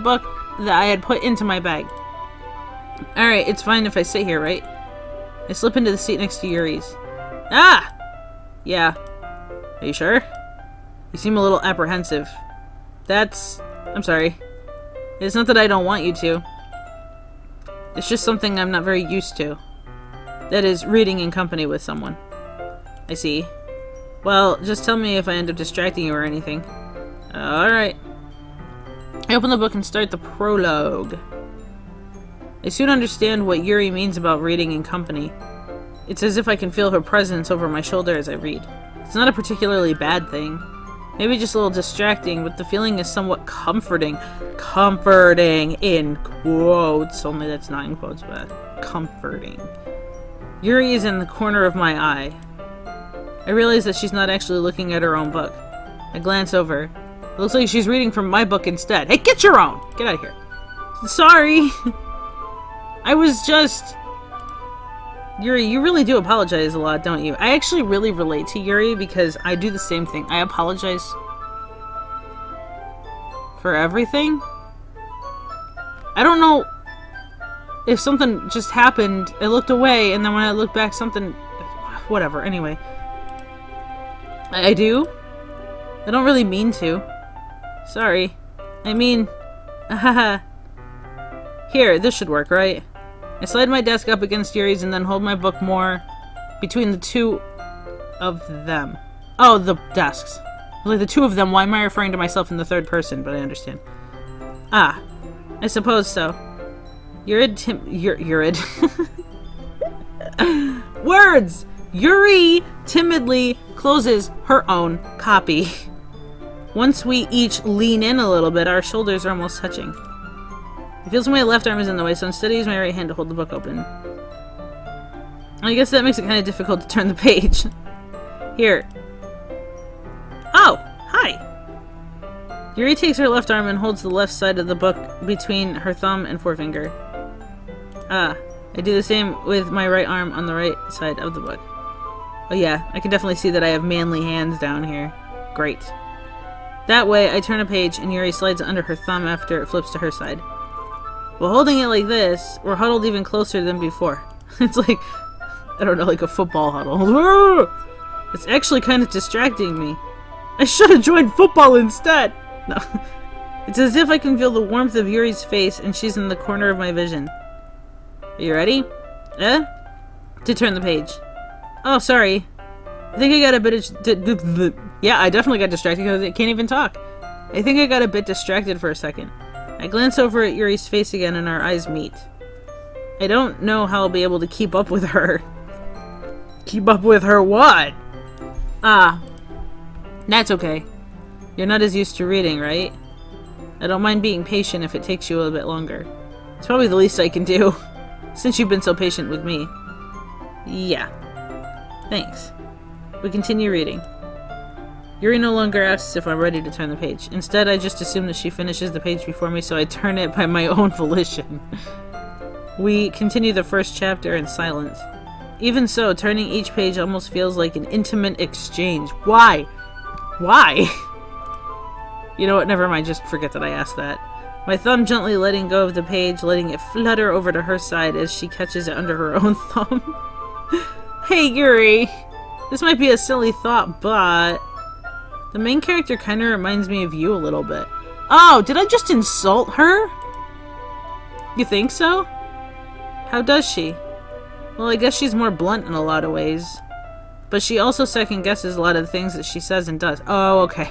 book that I had put into my bag. Alright, it's fine if I sit here, right? I slip into the seat next to Yuri's. Ah! Yeah. Are you sure? You seem a little apprehensive. I'm sorry. It's not that I don't want you to. It's just something I'm not very used to. That is, reading in company with someone. I see. Well, just tell me if I end up distracting you or anything. Alright. I open the book and start the prologue. I soon understand what Yuri means about reading in company. It's as if I can feel her presence over my shoulder as I read. It's not a particularly bad thing. Maybe just a little distracting, but the feeling is somewhat comforting. Comforting, in quotes. Only that's not in quotes, but comforting. Yuri is in the corner of my eye. I realize that she's not actually looking at her own book. I glance over. It looks like she's reading from my book instead. Hey, get your own! Get out of here. Sorry! I was just... Yuri, you really do apologize a lot, don't you? I actually really relate to Yuri because I do the same thing. I apologize for everything. I don't know if something just happened. I looked away, and then when I looked back, something... Whatever, anyway. I do. I don't really mean to. Sorry. I mean... Here, this should work, right? I slide my desk up against Yuri's and then hold my book more between the two of them. Oh, the desks. Like the two of them, why am I referring to myself in the third person? But I understand. Ah, I suppose so. Yuri timidly closes her own copy. Once we each lean in a little bit, our shoulders are almost touching. It feels my left arm is in the way, so instead I use my right hand to hold the book open. I guess that makes it kind of difficult to turn the page. Here. Oh, hi! Yuri takes her left arm and holds the left side of the book between her thumb and forefinger. Ah, I do the same with my right arm on the right side of the book. Oh yeah, I can definitely see that I have manly hands down here. Great. That way, I turn a page and Yuri slides under her thumb after it flips to her side. While holding it like this, we're huddled even closer than before. It's like, I don't know, like a football huddle. It's actually kind of distracting me. I should have joined football instead! No. It's as if I can feel the warmth of Yuri's face and she's in the corner of my vision. Are you ready? To turn the page. Oh, sorry. I think I got a bit of... Yeah, I definitely got distracted because I can't even talk. I think I got a bit distracted for a second. I glance over at Yuri's face again and our eyes meet. I don't know how I'll be able to keep up with her. Keep up with her what? Ah. That's okay. You're not as used to reading, right? I don't mind being patient if it takes you a little bit longer. It's probably the least I can do, since you've been so patient with me. Yeah. Thanks. We continue reading. Yuri no longer asks if I'm ready to turn the page. Instead, I just assume that she finishes the page before me, so I turn it by my own volition. We continue the first chapter in silence. Even so, turning each page almost feels like an intimate exchange. Why? Why? You know what, never mind, just forget that I asked that. My thumb gently letting go of the page, letting it flutter over to her side as she catches it under her own thumb. Hey, Yuri! This might be a silly thought, but... the main character kinda reminds me of you a little bit. Oh, did I just insult her? You think so? How does she? Well, I guess she's more blunt in a lot of ways. But she also second-guesses a lot of the things that she says and does. Oh, okay.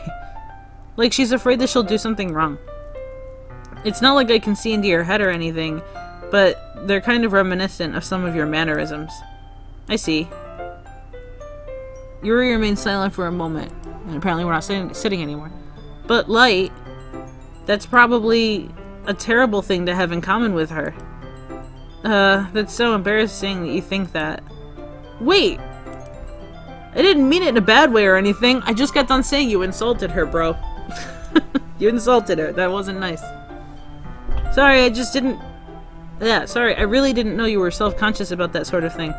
Like, she's afraid that she'll do something wrong. It's not like I can see into your head or anything, but they're kind of reminiscent of some of your mannerisms. I see. Yuri remains silent for a moment, and apparently we're not sitting anymore. But Light, that's probably a terrible thing to have in common with her. That's so embarrassing that you think that. Wait! I didn't mean it in a bad way or anything. I just got done saying you insulted her, bro. You insulted her. That wasn't nice. Sorry, I just didn't... Yeah, sorry. I really didn't know you were self-conscious about that sort of thing.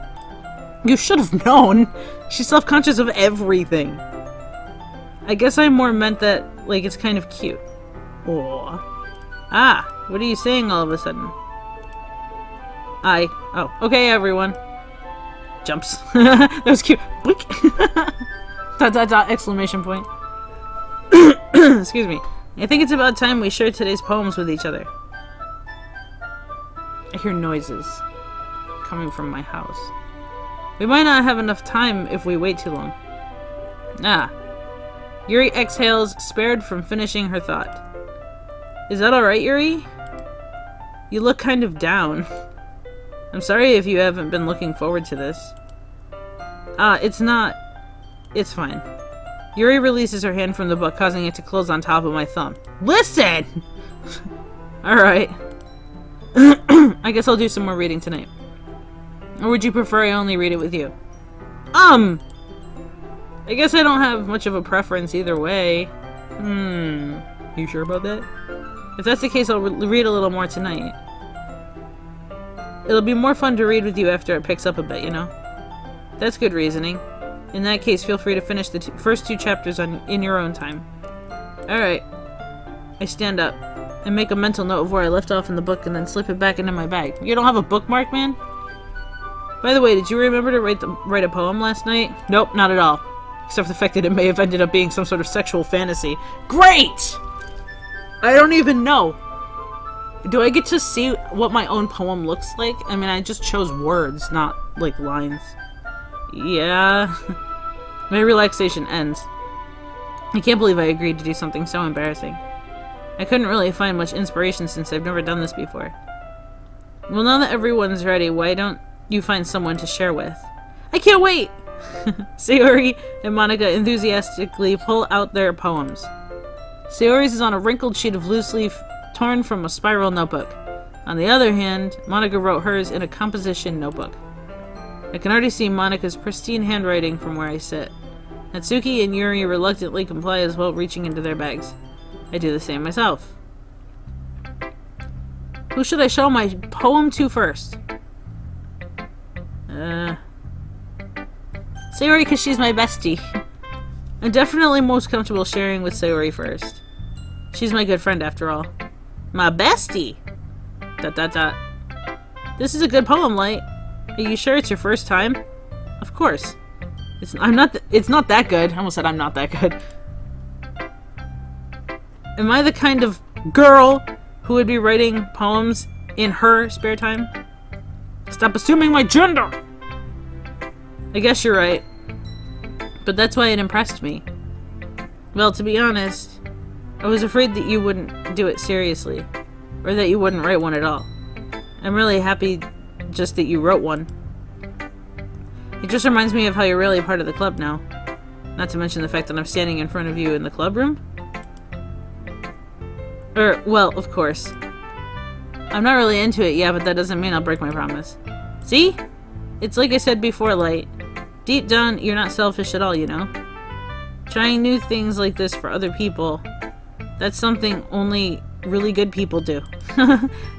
You should have known. She's self-conscious of everything. I guess I more meant that, like, it's kind of cute. Aww. Ah, what are you saying all of a sudden? Oh, okay, everyone. Jumps. That was cute. Dot dot dot exclamation point. Excuse me. I think it's about time we shared today's poems with each other. I hear noises coming from my house. We might not have enough time if we wait too long. Ah. Yuri exhales, spared from finishing her thought. Is that alright, Yuri? You look kind of down. I'm sorry if you haven't been looking forward to this. It's not... It's fine. Yuri releases her hand from the book, causing it to close on top of my thumb. Listen! Alright. I guess I'll do some more reading tonight. Or would you prefer I only read it with you? I guess I don't have much of a preference either way. You sure about that? If that's the case, I'll read a little more tonight. It'll be more fun to read with you after it picks up a bit, you know? That's good reasoning. In that case, feel free to finish the first two chapters in your own time. Alright. I stand up. I make a mental note of where I left off in the book and then slip it back into my bag. You don't have a bookmark, man? By the way, did you remember to write a poem last night? Nope, not at all. Except for the fact that it may have ended up being some sort of sexual fantasy. Great! I don't even know. Do I get to see what my own poem looks like? I mean, I just chose words, not, like, lines. Yeah. My relaxation ends. I can't believe I agreed to do something so embarrassing. I couldn't really find much inspiration since I've never done this before. Well, now that everyone's ready, why don't you find someone to share with? I can't wait! Sayori and Monika enthusiastically pull out their poems. Sayori's is on a wrinkled sheet of loose leaf torn from a spiral notebook. On the other hand, Monika wrote hers in a composition notebook. I can already see Monika's pristine handwriting from where I sit. Natsuki and Yuri reluctantly comply as well, reaching into their bags. I do the same myself. Who should I show my poem to first? Sayori, because she's my bestie. I'm definitely most comfortable sharing with Sayori first. She's my good friend, after all. My bestie! ... This is a good poem, Light. Are you sure it's your first time? Of course. It's not that good. I almost said I'm not that good. Am I the kind of girl who would be writing poems in her spare time? Stop assuming my gender! I guess you're right. But that's why it impressed me. Well, to be honest, I was afraid that you wouldn't do it seriously. Or that you wouldn't write one at all. I'm really happy just that you wrote one. It just reminds me of how you're really part of the club now. Not to mention the fact that I'm standing in front of you in the club room. Well, of course. I'm not really into it yet, but that doesn't mean I'll break my promise. See? It's like I said before, Light. Deep down, you're not selfish at all, you know? Trying new things like this for other people, that's something only really good people do.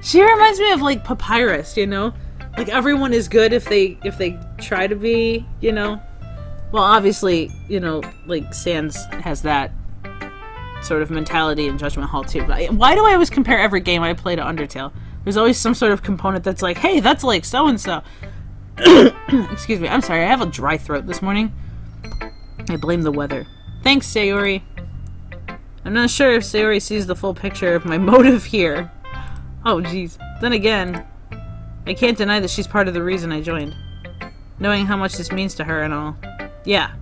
She reminds me of, like, Papyrus, you know? Like, everyone is good if they try to be, you know? Well, obviously, you know, like, Sans has that sort of mentality in Judgment Hall, too. But why do I always compare every game I play to Undertale? There's always some sort of component that's like, hey, that's like so-and-so. Excuse me, I'm sorry, I have a dry throat this morning. I blame the weather. Thanks, Sayori. I'm not sure if Sayori sees the full picture of my motive here. Oh, jeez. Then again, I can't deny that she's part of the reason I joined. Knowing how much this means to her and all. Yeah.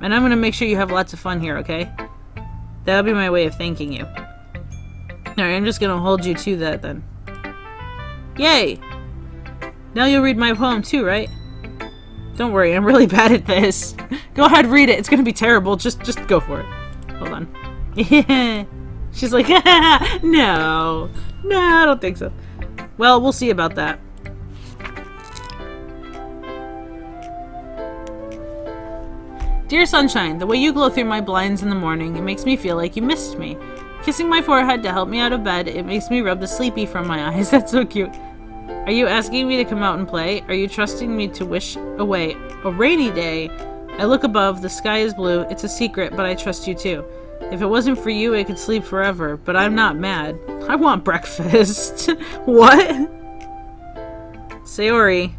And I'm gonna make sure you have lots of fun here, okay? That'll be my way of thanking you. Alright, I'm just gonna hold you to that, then. Yay! Now you'll read my poem too, right? Don't worry, I'm really bad at this. Go ahead, read it. It's gonna be terrible. Just go for it. Hold on. Yeah. She's like, no. No, I don't think so. Well, we'll see about that. Dear Sunshine, the way you glow through my blinds in the morning, it makes me feel like you missed me. Kissing my forehead to help me out of bed, it makes me rub the sleepy from my eyes. That's so cute. Are you asking me to come out and play? Are you trusting me to wish away a rainy day? I look above, the sky is blue, it's a secret, but I trust you too. If it wasn't for you, I could sleep forever, but I'm not mad. I want breakfast. What? Sayori,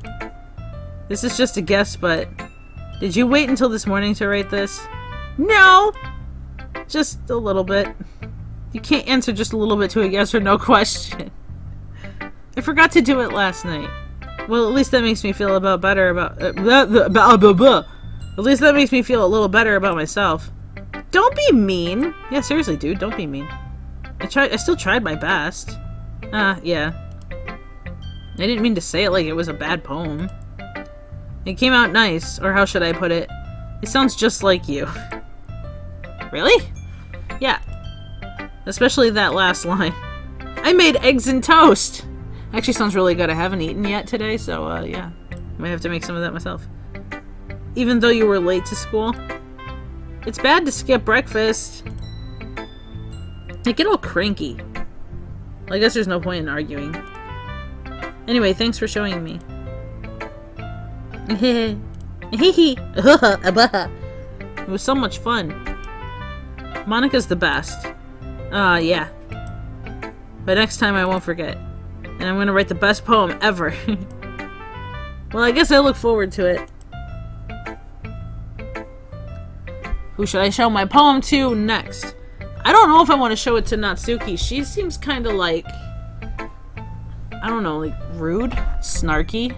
this is just a guess, but did you wait until this morning to write this? No! Just a little bit. You can't answer just a little bit to a yes or no question. I forgot to do it last night. Well, at least that makes me feel at least that makes me feel a little better about myself. Don't be mean. Yeah, seriously, dude, don't be mean. I still tried my best. Yeah. I didn't mean to say it like it was a bad poem. It came out nice, or how should I put it? It sounds just like you. Really? Yeah. Especially that last line. I made eggs and toast. Actually sounds really good. I haven't eaten yet today, so yeah. Might have to make some of that myself. Even though you were late to school? It's bad to skip breakfast. I get all cranky. Well, I guess there's no point in arguing. Anyway, thanks for showing me. It was so much fun. Monika's the best. Yeah. But next time I won't forget. And I'm gonna write the best poem ever. Well, I guess I look forward to it. Who should I show my poem to next? I don't know if I want to show it to Natsuki. She seems kind of like... I don't know, like rude, snarky.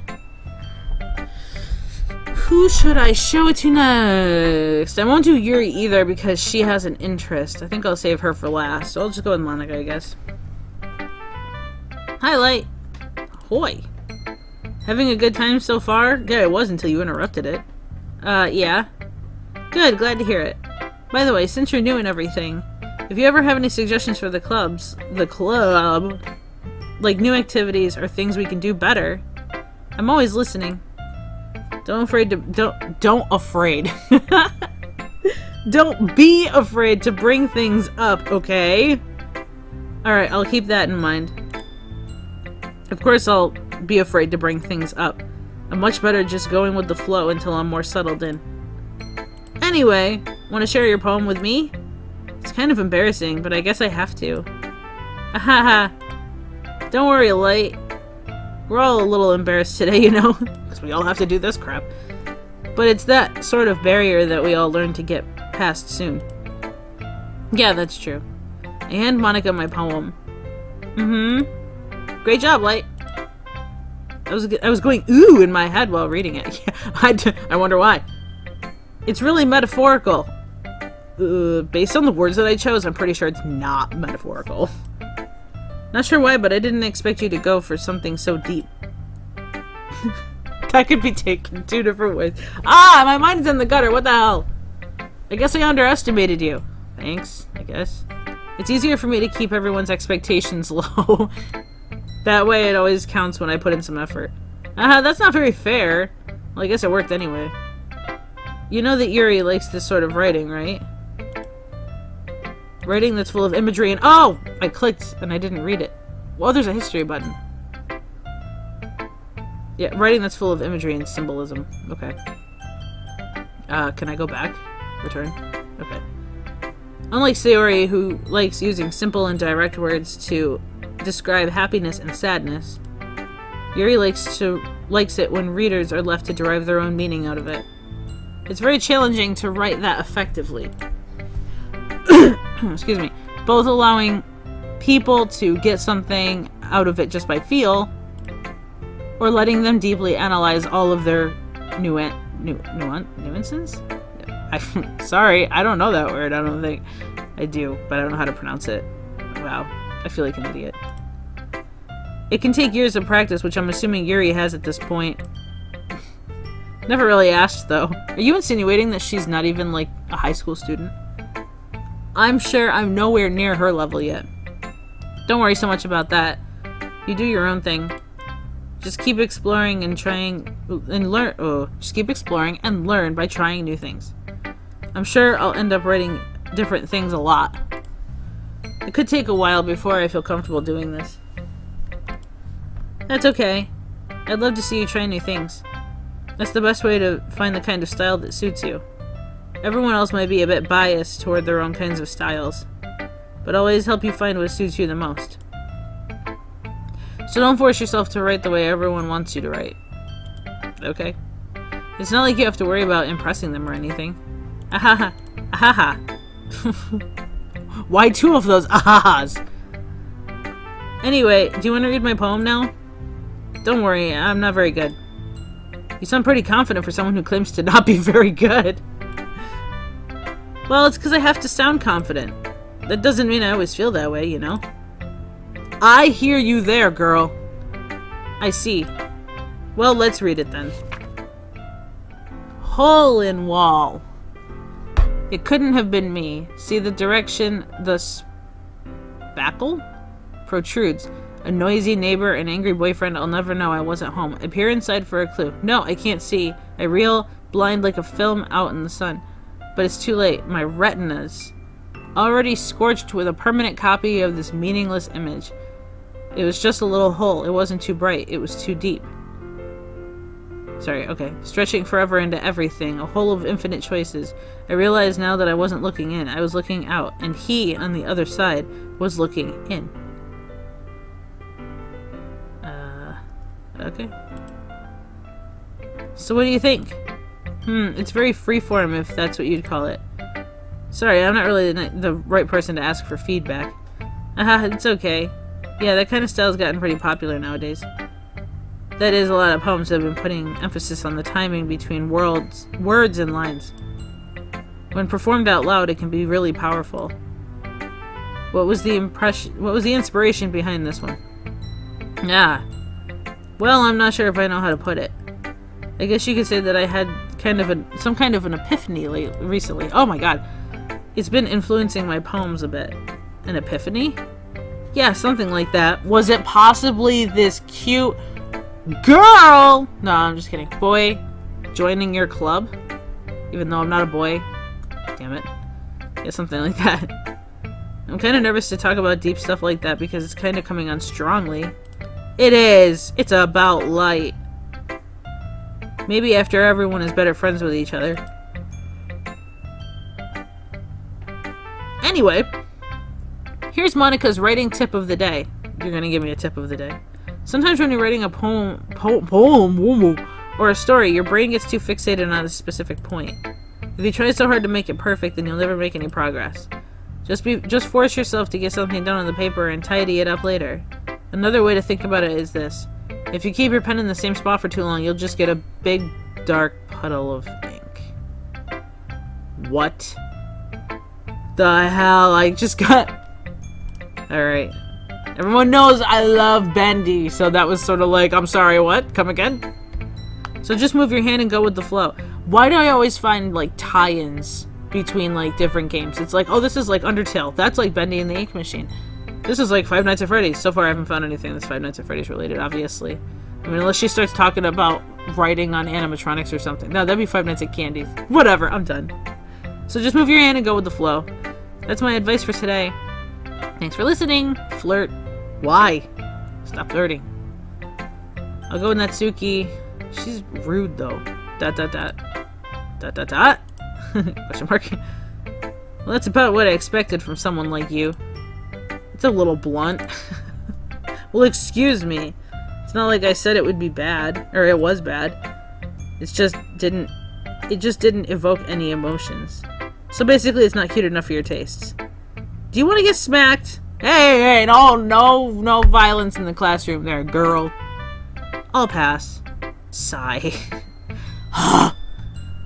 Who should I show it to next? I won't do Yuri either because she has an interest. I think I'll save her for last. So I'll just go with Monica, I guess. Highlight. Hoy. Having a good time so far? Yeah, it was until you interrupted it. Yeah. Good, glad to hear it. By the way, since you're new and everything, if you ever have any suggestions for the club, like new activities or things we can do better, I'm always listening. Don't be afraid to bring things up, okay? Alright, I'll keep that in mind. Of course I'll be afraid to bring things up. I'm much better just going with the flow until I'm more settled in. Anyway, want to share your poem with me? It's kind of embarrassing, but I guess I have to. Ahaha. Don't worry, Light. We're all a little embarrassed today, you know? Because we all have to do this crap. But it's that sort of barrier that we all learn to get past soon. Yeah, that's true. I hand Monica my poem. Mm-hmm. Great job, Light. I was going ooh in my head while reading it. Yeah, I wonder why. It's really metaphorical. Based on the words that I chose, I'm pretty sure it's not metaphorical. Not sure why, but I didn't expect you to go for something so deep. That could be taken two different ways. Ah, my mind's in the gutter, what the hell? I guess I underestimated you. Thanks, I guess. It's easier for me to keep everyone's expectations low. That way it always counts when I put in some effort. That's not very fair. Well, I guess it worked anyway. You know that Yuri likes this sort of writing, right? Writing that's full of imagery and— oh! I clicked and I didn't read it. Well, there's a history button. Yeah, writing that's full of imagery and symbolism. Okay. Can I go back? Return? Okay. Unlike Sayori, who likes using simple and direct words to describe happiness and sadness, Yuri likes it when readers are left to derive their own meaning out of it. It's very challenging to write that effectively. Excuse me. Both allowing people to get something out of it just by feel, or letting them deeply analyze all of their nuances? Sorry, I don't know that word. I don't think I do, but I don't know how to pronounce it. Wow, I feel like an idiot. It can take years of practice, which I'm assuming Yuri has at this point. Never really asked, though. Are you insinuating that she's not even, like, a high school student? I'm sure I'm nowhere near her level yet. Don't worry so much about that. You do your own thing. Just keep exploring and trying and learn. Oh, just keep exploring and learn by trying new things. I'm sure I'll end up writing different things a lot. It could take a while before I feel comfortable doing this. That's okay. I'd love to see you try new things. That's the best way to find the kind of style that suits you. Everyone else might be a bit biased toward their own kinds of styles, but always help you find what suits you the most. So don't force yourself to write the way everyone wants you to write. Okay? It's not like you have to worry about impressing them or anything. Ahaha. Ahaha. Why two of those ahahas? Anyway, do you want to read my poem now? Don't worry, I'm not very good. You sound pretty confident for someone who claims to not be very good. Well, it's because I have to sound confident. That doesn't mean I always feel that way, you know? I hear you there, girl. I see. Well, let's read it then. Hole in wall. It couldn't have been me. See the direction the spackle protrudes. A noisy neighbor, an angry boyfriend, I'll never know I wasn't home. I peer inside for a clue. No, I can't see. I reel, blind like a film out in the sun. But it's too late. My retinas. Already scorched with a permanent copy of this meaningless image. It was just a little hole. It wasn't too bright. It was too deep. Sorry, okay. Stretching forever into everything. A hole of infinite choices. I realized now that I wasn't looking in. I was looking out. And he, on the other side, was looking in. Okay. So what do you think? It's very freeform if that's what you'd call it. Sorry, I'm not really the right person to ask for feedback. It's okay. Yeah, that kind of style's gotten pretty popular nowadays. That is, a lot of poems have been putting emphasis on the timing between words and lines. When performed out loud, it can be really powerful. What was the inspiration behind this one? Ah. Well, I'm not sure if I know how to put it. I guess you could say that I had some kind of an epiphany recently. Oh my god. It's been influencing my poems a bit. An epiphany? Yeah, something like that. Was it possibly this cute girl? No, I'm just kidding. Boy joining your club? Even though I'm not a boy. Damn it. Yeah, something like that. I'm kind of nervous to talk about deep stuff like that because it's kind of coming on strongly. It is! It's about light. Maybe after everyone is better friends with each other. Anyway, here's Monica's writing tip of the day. You're gonna give me a tip of the day. Sometimes when you're writing a poem or a story, your brain gets too fixated on a specific point. If you try so hard to make it perfect, then you'll never make any progress. Just force yourself to get something done on the paper and tidy it up later. Another way to think about it is this. If you keep your pen in the same spot for too long, you'll just get a big, dark puddle of ink. What the hell? I just got... Alright. Everyone knows I love bendy, so that was sort of like, I'm sorry, what? Come again? So just move your hand and go with the flow. Why do I always find, like, tie-ins between, like, different games? It's like, oh, this is like Undertale. That's like Bendy and the Ink Machine. This is like Five Nights at Freddy's. So far, I haven't found anything that's Five Nights at Freddy's related, obviously. I mean, unless she starts talking about writing on animatronics or something. No, that'd be Five Nights at Candy's. Whatever, I'm done. So just move your hand and go with the flow. That's my advice for today. Thanks for listening. Flirt. Why? Stop flirting. I'll go with Natsuki. She's rude, though. ... Question mark. Well, that's about what I expected from someone like you. It's a little blunt. Well, excuse me. It's not like I said it would be bad, or it was bad. It just didn't evoke any emotions. So basically, it's not cute enough for your tastes. Do you want to get smacked? Hey, no violence in the classroom there, girl. I'll pass. Sigh.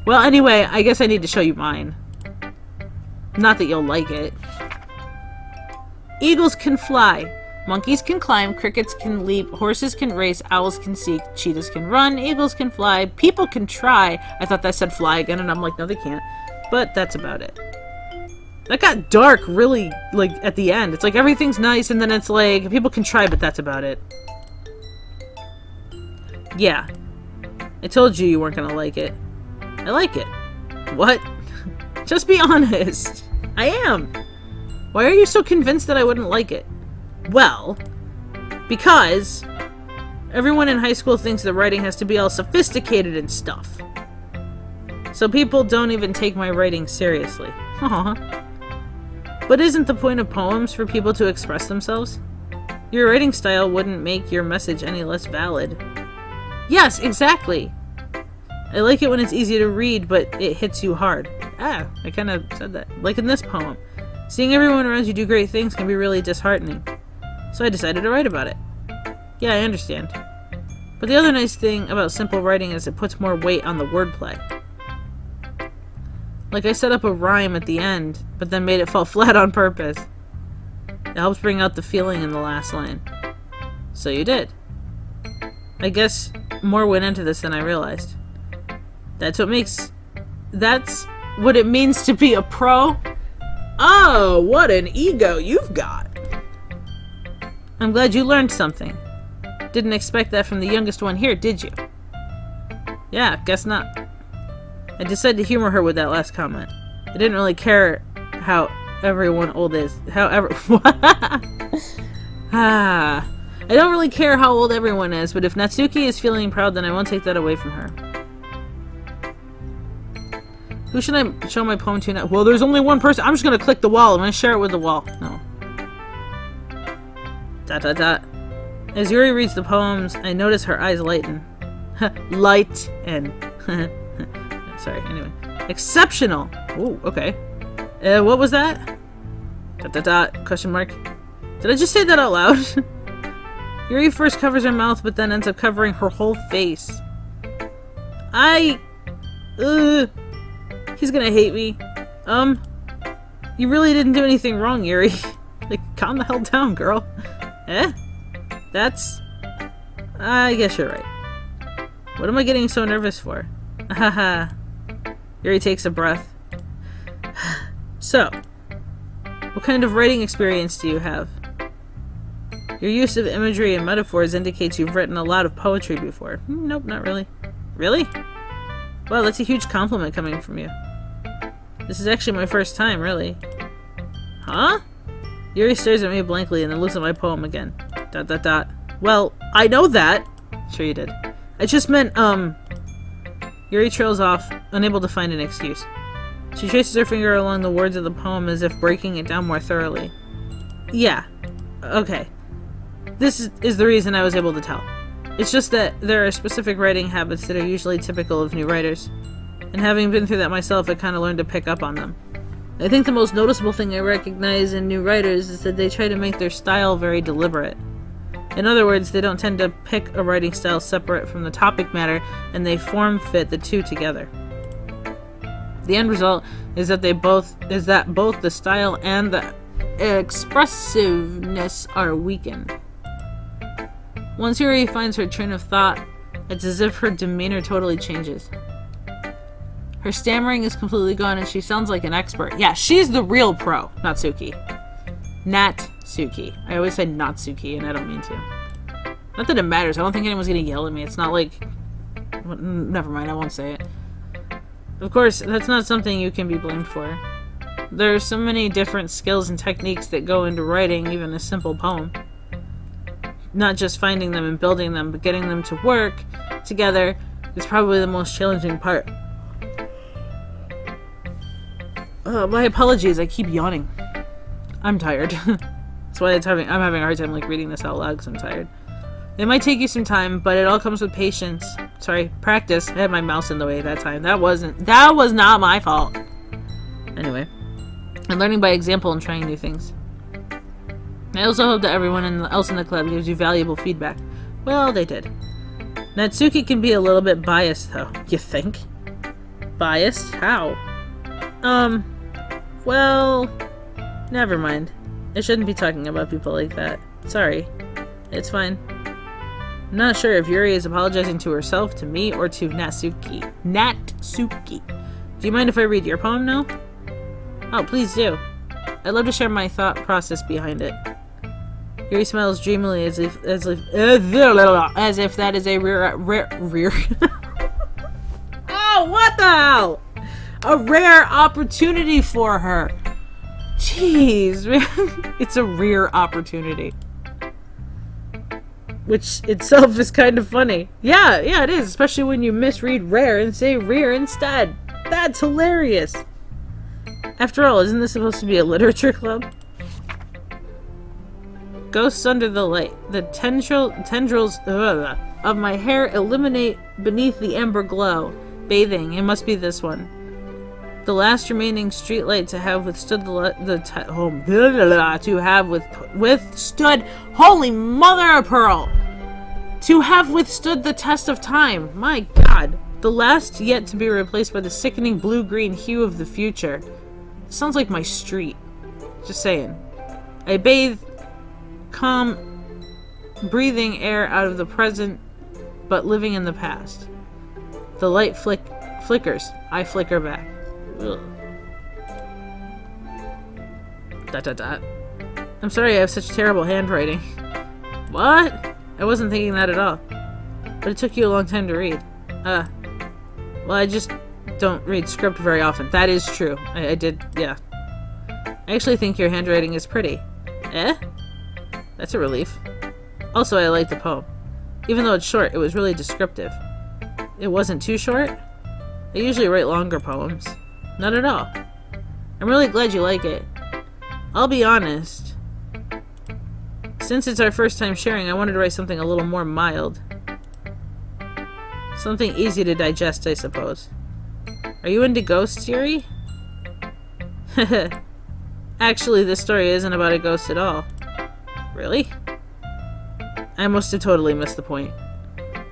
Well, anyway, I guess I need to show you mine. Not that you'll like it. Eagles can fly, monkeys can climb, crickets can leap, horses can race, owls can seek, cheetahs can run, eagles can fly, people can try. I thought that said fly again, and I'm like, no, they can't. But that's about it. That got dark really, like, at the end. It's like everything's nice, and then it's like, people can try, but that's about it. Yeah. I told you you weren't gonna like it. I like it. What? Just be honest. I am. Why are you so convinced that I wouldn't like it? Well, because everyone in high school thinks that writing has to be all sophisticated and stuff. So people don't even take my writing seriously. Aww. But isn't the point of poems for people to express themselves? Your writing style wouldn't make your message any less valid. Yes, exactly. I like it when it's easy to read, but it hits you hard. Ah, I kind of said that. Like in this poem. Seeing everyone around you do great things can be really disheartening. So I decided to write about it. Yeah, I understand. But the other nice thing about simple writing is it puts more weight on the wordplay. Like I set up a rhyme at the end, but then made it fall flat on purpose. It helps bring out the feeling in the last line. So you did. I guess more went into this than I realized. That's what it means to be a pro. Oh, what an ego you've got. I'm glad you learned something. Didn't expect that from the youngest one here, did you? Yeah, guess not. I decided to humor her with that last comment. I didn't really care how everyone old is. I don't really care how old everyone is, but if Natsuki is feeling proud, then I won't take that away from her. Who should I show my poem to now? Well, there's only one person. I'm just going to click the wall. I'm going to share it with the wall. No. ... As Yuri reads the poems, I notice her eyes lighten. Lighten. Sorry, anyway. Exceptional. Ooh, okay. What was that? ... Question mark. Did I just say that out loud? Yuri first covers her mouth, but then ends up covering her whole face. He's gonna hate me. You really didn't do anything wrong, Yuri. Like, calm the hell down, girl. Eh? I guess you're right. What am I getting so nervous for? Haha. Yuri takes a breath. So, what kind of writing experience do you have? Your use of imagery and metaphors indicates you've written a lot of poetry before. Nope, not really. Really? Wow, that's a huge compliment coming from you. This is actually my first time, really. Huh? Yuri stares at me blankly and then looks at my poem again. ... Well, I know that! Sure you did. I just meant, Yuri trails off, unable to find an excuse. She traces her finger along the words of the poem as if breaking it down more thoroughly. Yeah. Okay. This is the reason I was able to tell. It's just that there are specific writing habits that are usually typical of new writers. And having been through that myself, I kind of learned to pick up on them. I think the most noticeable thing I recognize in new writers is that they try to make their style very deliberate. In other words, they don't tend to pick a writing style separate from the topic matter, and they form-fit the two together. The end result is that both the style and the expressiveness are weakened. Once Yuri finds her train of thought, it's as if her demeanor totally changes. Her stammering is completely gone, and she sounds like an expert. Yeah, she's the real pro, Natsuki. Natsuki. I always say Natsuki, and I don't mean to. Not that it matters. I don't think anyone's gonna yell at me. It's not like... Never mind, I won't say it. Of course, that's not something you can be blamed for. There are so many different skills and techniques that go into writing even a simple poem. Not just finding them and building them, but getting them to work together is probably the most challenging part. My apologies, I keep yawning. I'm tired. That's why I'm having a hard time, like, reading this out loud, because I'm tired. It might take you some time, but it all comes with patience. Sorry, practice. I had my mouse in the way that time. That was not my fault. Anyway. I'm learning by example and trying new things. I also hope that everyone else in the club gives you valuable feedback. Well, they did. Natsuki can be a little bit biased, though. You think? Biased? How? Well... Never mind. I shouldn't be talking about people like that. Sorry. It's fine. I'm not sure if Yuri is apologizing to herself, to me, or to Natsuki. Natsuki. Do you mind if I read your poem now? Oh, please do. I'd love to share my thought process behind it. Yuri smiles dreamily as if that is a rare Oh, what the hell? A rare opportunity for her. Jeez, man. It's a rare opportunity. Which itself is kind of funny. Yeah, it is. Especially when you misread rare and say rear instead. That's hilarious. After all, isn't this supposed to be a literature club? Ghosts under the light. The tendrils of my hair illuminate beneath the amber glow. Bathing. It must be this one. The last remaining streetlight to have withstood withstood. Holy mother of pearl! To have withstood the test of time. My God. The last yet to be replaced by the sickening blue-green hue of the future. Sounds like my street. Just saying. I bathe calm, breathing air out of the present, but living in the past. The light flickers. I flicker back. Ugh. ... I'm sorry I have such terrible handwriting. What? I wasn't thinking that at all. But it took you a long time to read. Well, I just don't read script very often. That is true. I did, yeah. I actually think your handwriting is pretty. Eh? That's a relief. Also, I like the poem. Even though it's short, it was really descriptive. It wasn't too short? I usually write longer poems. Not at all. I'm really glad you like it. I'll be honest. Since it's our first time sharing, I wanted to write something a little more mild. Something easy to digest, I suppose. Are you into ghosts, Yuri? Actually, this story isn't about a ghost at all. Really? I must have totally missed the point.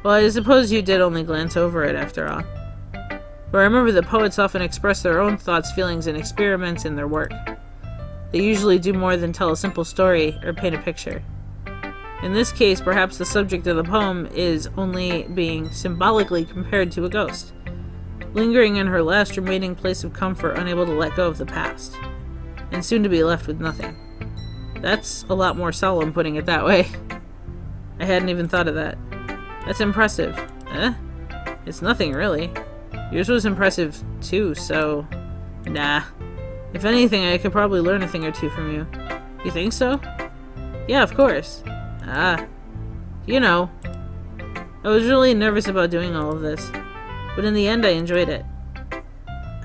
Well, I suppose you did only glance over it after all. But remember that poets often express their own thoughts, feelings, and experiments in their work. They usually do more than tell a simple story or paint a picture. In this case, perhaps the subject of the poem is only being symbolically compared to a ghost, lingering in her last remaining place of comfort, unable to let go of the past, and soon to be left with nothing. That's a lot more solemn, putting it that way. I hadn't even thought of that. That's impressive. Eh? It's nothing, really. Yours was impressive, too, so... Nah. If anything, I could probably learn a thing or two from you. You think so? Yeah, of course. Ah. You know. I was really nervous about doing all of this, but in the end, I enjoyed it.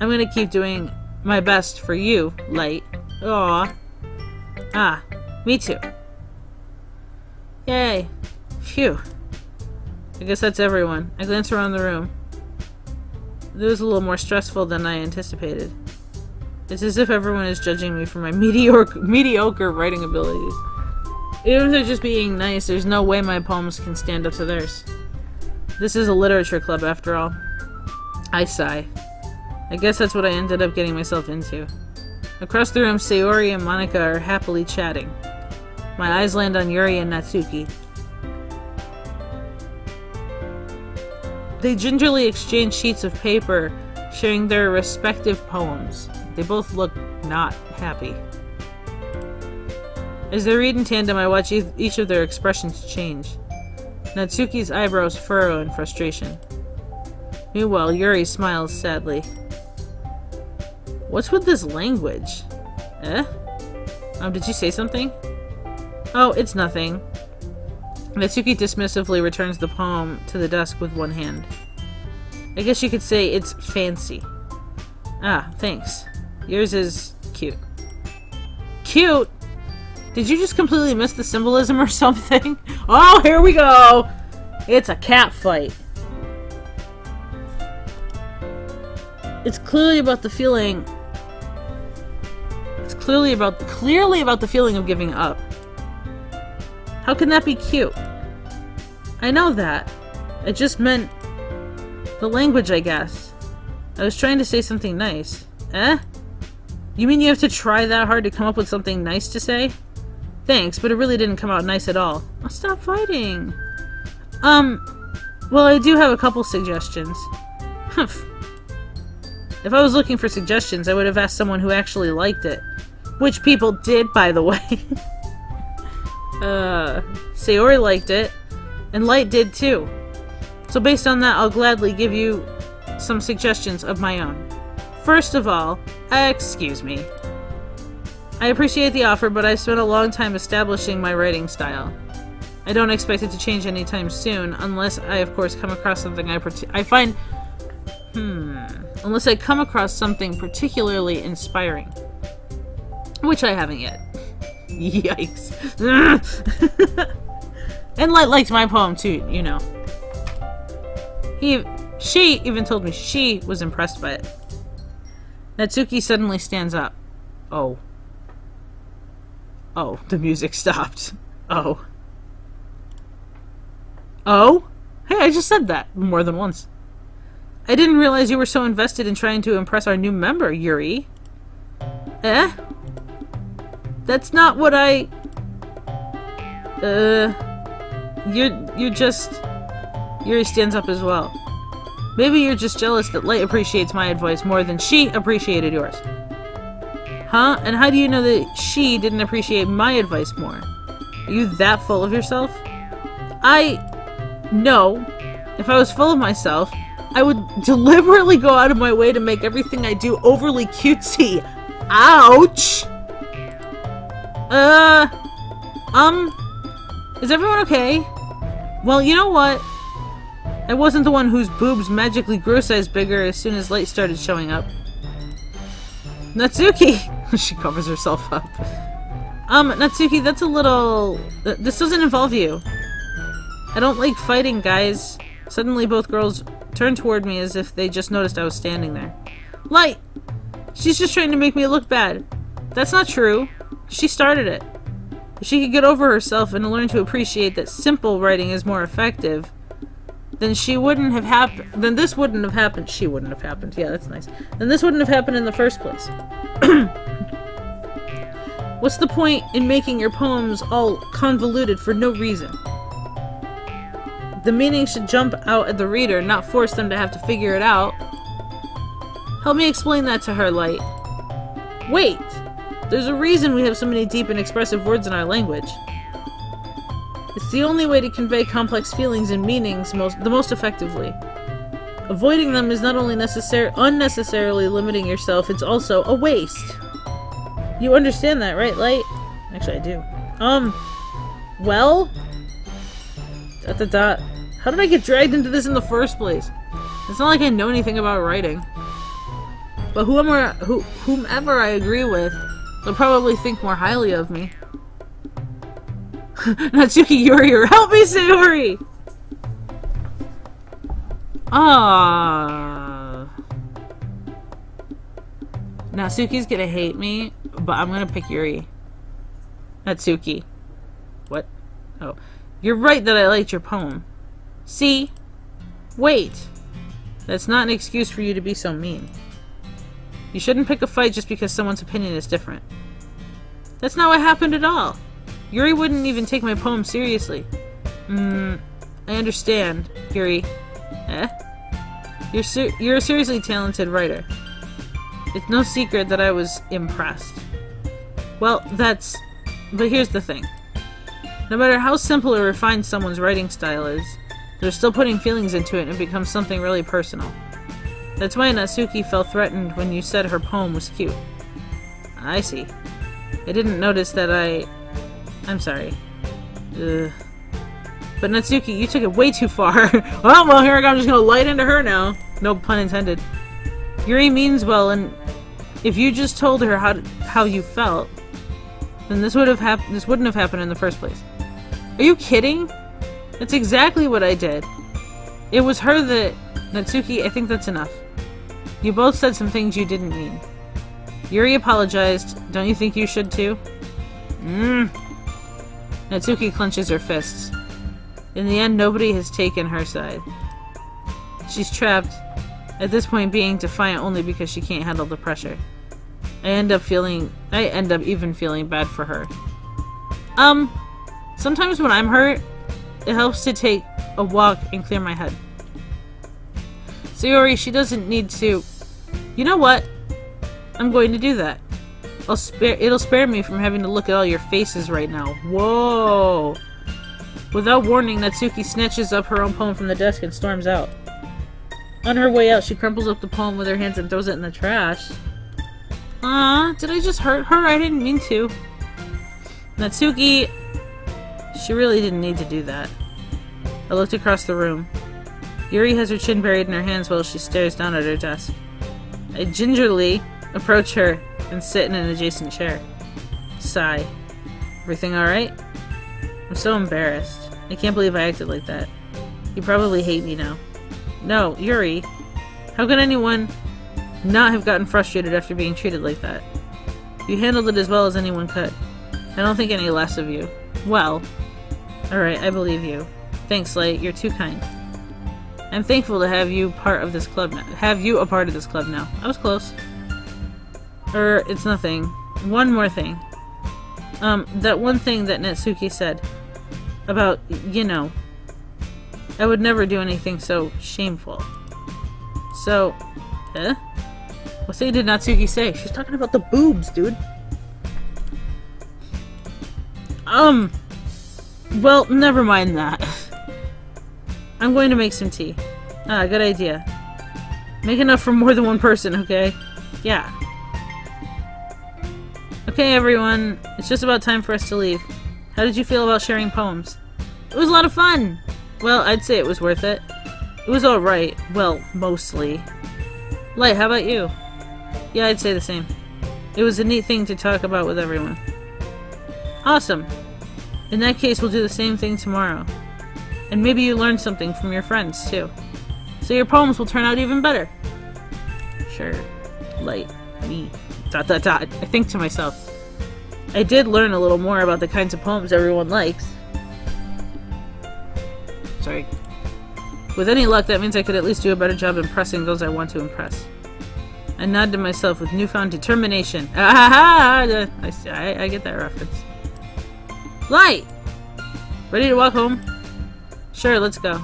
I'm gonna keep doing my best for you, Light. Aww. Ah, me too. Yay. Phew. I guess that's everyone. I glance around the room. It was a little more stressful than I anticipated. It's as if everyone is judging me for my mediocre writing abilities. Even if they're just being nice, there's no way my poems can stand up to theirs. This is a literature club, after all. I sigh. I guess that's what I ended up getting myself into. Across the room, Sayori and Monika are happily chatting. My eyes land on Yuri and Natsuki. They gingerly exchange sheets of paper, sharing their respective poems. They both look not happy. As they read in tandem, I watch each of their expressions change. Natsuki's eyebrows furrow in frustration. Meanwhile, Yuri smiles sadly. What's with this language? Eh? Did you say something? Oh, it's nothing. Natsuki dismissively returns the poem to the desk with one hand. I guess you could say it's fancy. Ah, thanks. Yours is cute. Cute? Did you just completely miss the symbolism or something? Oh, here we go! It's a cat fight. It's clearly about the feeling... It's clearly about the feeling of giving up. How can that be cute? I know that. I just meant the language, I guess. I was trying to say something nice. Eh? You mean you have to try that hard to come up with something nice to say? Thanks, but it really didn't come out nice at all. I'll stop fighting. Well, I do have a couple suggestions. Humph. If I was looking for suggestions, I would have asked someone who actually liked it. Which people did, by the way. Sayori liked it, and Light did too. So based on that, I'll gladly give you some suggestions of my own. First of all, excuse me. I appreciate the offer, but I've spent a long time establishing my writing style. I don't expect it to change anytime soon, unless I, of course, come across something unless I come across something particularly inspiring. Which I haven't yet. Yikes. And Light liked my poem too, you know. She even told me she was impressed by it. Natsuki suddenly stands up. Oh. Oh, the music stopped. Oh. Oh? Hey, I just said that more than once. I didn't realize you were so invested in trying to impress our new member, Yuri. Eh? That's not what I... You're just... Yuri stands up as well. Maybe you're just jealous that Light appreciates my advice more than she appreciated yours. Huh? And how do you know that she didn't appreciate my advice more? Are you that full of yourself? No. If I was full of myself, I would deliberately go out of my way to make everything I do overly cutesy. Ouch! Is everyone okay? Well, you know what? I wasn't the one whose boobs magically grew a size bigger as soon as Light started showing up. Natsuki! She covers herself up. Natsuki, that's a little... This doesn't involve you. I don't like fighting, guys. Suddenly both girls turned toward me as if they just noticed I was standing there. Light! She's just trying to make me look bad. That's not true. She started it. If she could get over herself and learn to appreciate that simple writing is more effective, then this wouldn't have happened. She wouldn't have happened. Yeah, that's nice. Then this wouldn't have happened in the first place. What's the point in making your poems all convoluted for no reason? The meaning should jump out at the reader, not force them to have to figure it out. Help me explain that to her, Light. Wait! There's a reason we have so many deep and expressive words in our language. It's the only way to convey complex feelings and meanings the most effectively. Avoiding them is not only unnecessarily limiting yourself, it's also a waste. You understand that, right, Light? Actually, I do. Well? How did I get dragged into this in the first place? It's not like I know anything about writing. But whomever I agree with, they'll probably think more highly of me. Natsuki Yuri, help me, Sayori! Natsuki's gonna hate me, but I'm gonna pick Yuri. Natsuki. What? Oh. You're right that I liked your poem. See? Wait. That's not an excuse for you to be so mean. You shouldn't pick a fight just because someone's opinion is different. That's not what happened at all. Yuri wouldn't even take my poem seriously. I understand, Yuri. You're a seriously talented writer. It's no secret that I was impressed. Well, but here's the thing. No matter how simple or refined someone's writing style is, they're still putting feelings into it and it becomes something really personal. That's why Natsuki felt threatened when you said her poem was cute. I see. I didn't notice that I'm sorry. Ugh. But Natsuki, you took it way too far. well, here I go. I'm just gonna light into her now. No pun intended. Yuri means well, and if you just told her how you felt, then this wouldn't have happened in the first place. Are you kidding? That's exactly what I did. It was her that... Natsuki, I think that's enough. You both said some things you didn't mean. Yuri apologized. Don't you think you should too? Natsuki clenches her fists. In the end, nobody has taken her side. She's trapped, at this point being defiant only because she can't handle the pressure. I end up even feeling bad for her. Sometimes when I'm hurt, it helps to take a walk and clear my head. Sayori, she doesn't need to... You know what? I'm going to do that. It'll spare me from having to look at all your faces right now. Whoa! Without warning, Natsuki snatches up her own poem from the desk and storms out. On her way out, she crumples up the poem with her hands and throws it in the trash. Did I just hurt her? I didn't mean to. Natsuki... She really didn't need to do that. I looked across the room. Yuri has her chin buried in her hands while she stares down at her desk. I gingerly approach her and sit in an adjacent chair. Sigh. Everything alright? I'm so embarrassed. I can't believe I acted like that. You probably hate me now. No, Yuri. How could anyone not have gotten frustrated after being treated like that? You handled it as well as anyone could. I don't think any less of you. Well. Alright, I believe you. Thanks, Light. You're too kind. I'm thankful to have you a part of this club now. I was close. It's nothing. One more thing. That one thing that Natsuki said about, you know, I would never do anything so shameful. So, What thing did Natsuki say? She's talking about the boobs, dude. Well, never mind that. I'm going to make some tea. Ah, good idea. Make enough for more than one person, okay? Yeah. Okay, everyone. It's just about time for us to leave. How did you feel about sharing poems? It was a lot of fun! Well, I'd say it was worth it. It was alright. Well, mostly. Light, how about you? Yeah, I'd say the same. It was a neat thing to talk about with everyone. Awesome. In that case, we'll do the same thing tomorrow. And maybe you learned something from your friends, too. So your poems will turn out even better. Sure. Light. Me. ... I think to myself. I did learn a little more about the kinds of poems everyone likes. Sorry. With any luck, that means I could at least do a better job impressing those I want to impress. I nod to myself with newfound determination. Ah ha ha! I get that reference. Light! Ready to walk home? Sure, let's go.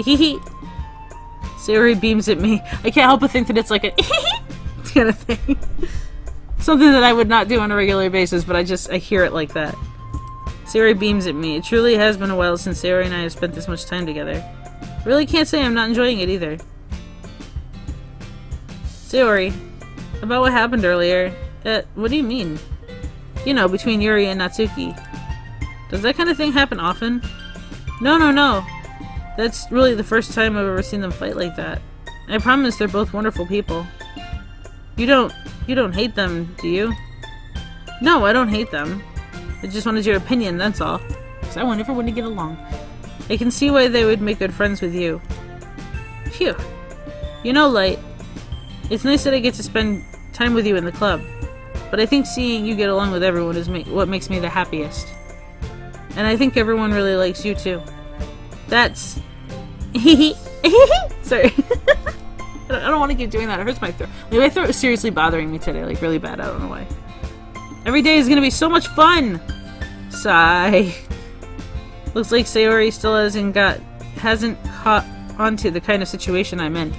Hee. Sayori beams at me. I can't help but think that it's like a kind of thing. Something that I would not do on a regular basis, but I hear it like that. Sayori beams at me. It truly has been a while since Sayori and I have spent this much time together. Really can't say I'm not enjoying it either. Sayori, about what happened earlier. What do you mean? You know, between Yuri and Natsuki. Does that kind of thing happen often? No. That's really the first time I've ever seen them fight like that. I promise they're both wonderful people. You don't hate them, do you? No, I don't hate them. I just wanted your opinion, that's all. Because I want everyone to get along. I can see why they would make good friends with you. Phew. You know, Light, it's nice that I get to spend time with you in the club. But I think seeing you get along with everyone is what makes me the happiest. And I think everyone really likes you too. That's... Sorry. I don't want to keep doing that. It hurts my throat. Like, my throat is seriously bothering me today. Like, really bad. I don't know why. Every day is going to be so much fun! Sigh. Looks like Sayori still hasn't caught onto the kind of situation I'm in.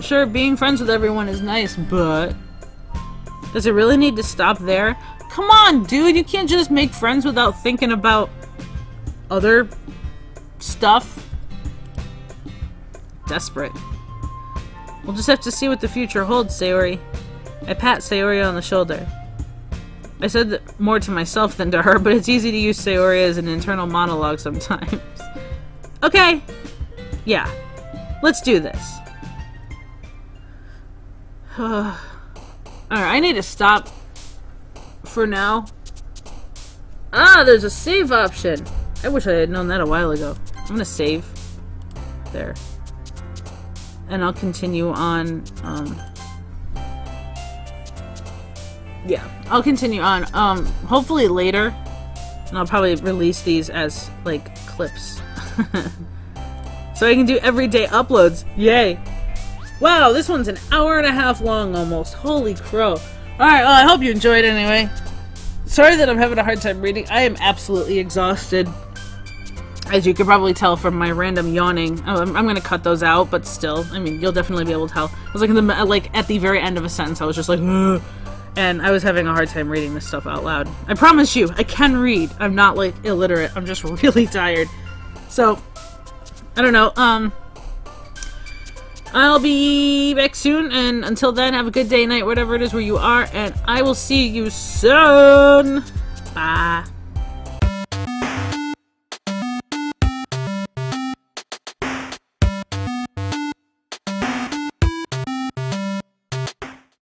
Sure, being friends with everyone is nice, but... Does it really need to stop there? Come on, dude! You can't just make friends without thinking about... other... stuff. Desperate. We'll just have to see what the future holds, Sayori. I pat Sayori on the shoulder. I said that more to myself than to her, but it's easy to use Sayori as an internal monologue sometimes. Okay! Yeah. Let's do this. Alright, I need to stop for now. Ah, there's a save option! I wish I had known that a while ago. I'm gonna save. There. And I'll continue on, yeah, I'll continue on, hopefully later, and I'll probably release these as, like, clips. So I can do everyday uploads. Yay! Wow, this one's an hour and a half long almost. Holy crow. Alright, well, I hope you enjoyed anyway. Sorry that I'm having a hard time reading. I am absolutely exhausted. As you could probably tell from my random yawning. Oh, I'm gonna cut those out, but still. I mean, you'll definitely be able to tell. I was like, at the very end of a sentence, I was just like, ugh. And I was having a hard time reading this stuff out loud. I promise you, I can read. I'm not, like, illiterate. I'm just really tired. So, I don't know. I'll be back soon, and until then, have a good day, night, whatever it is where you are, and I will see you soon!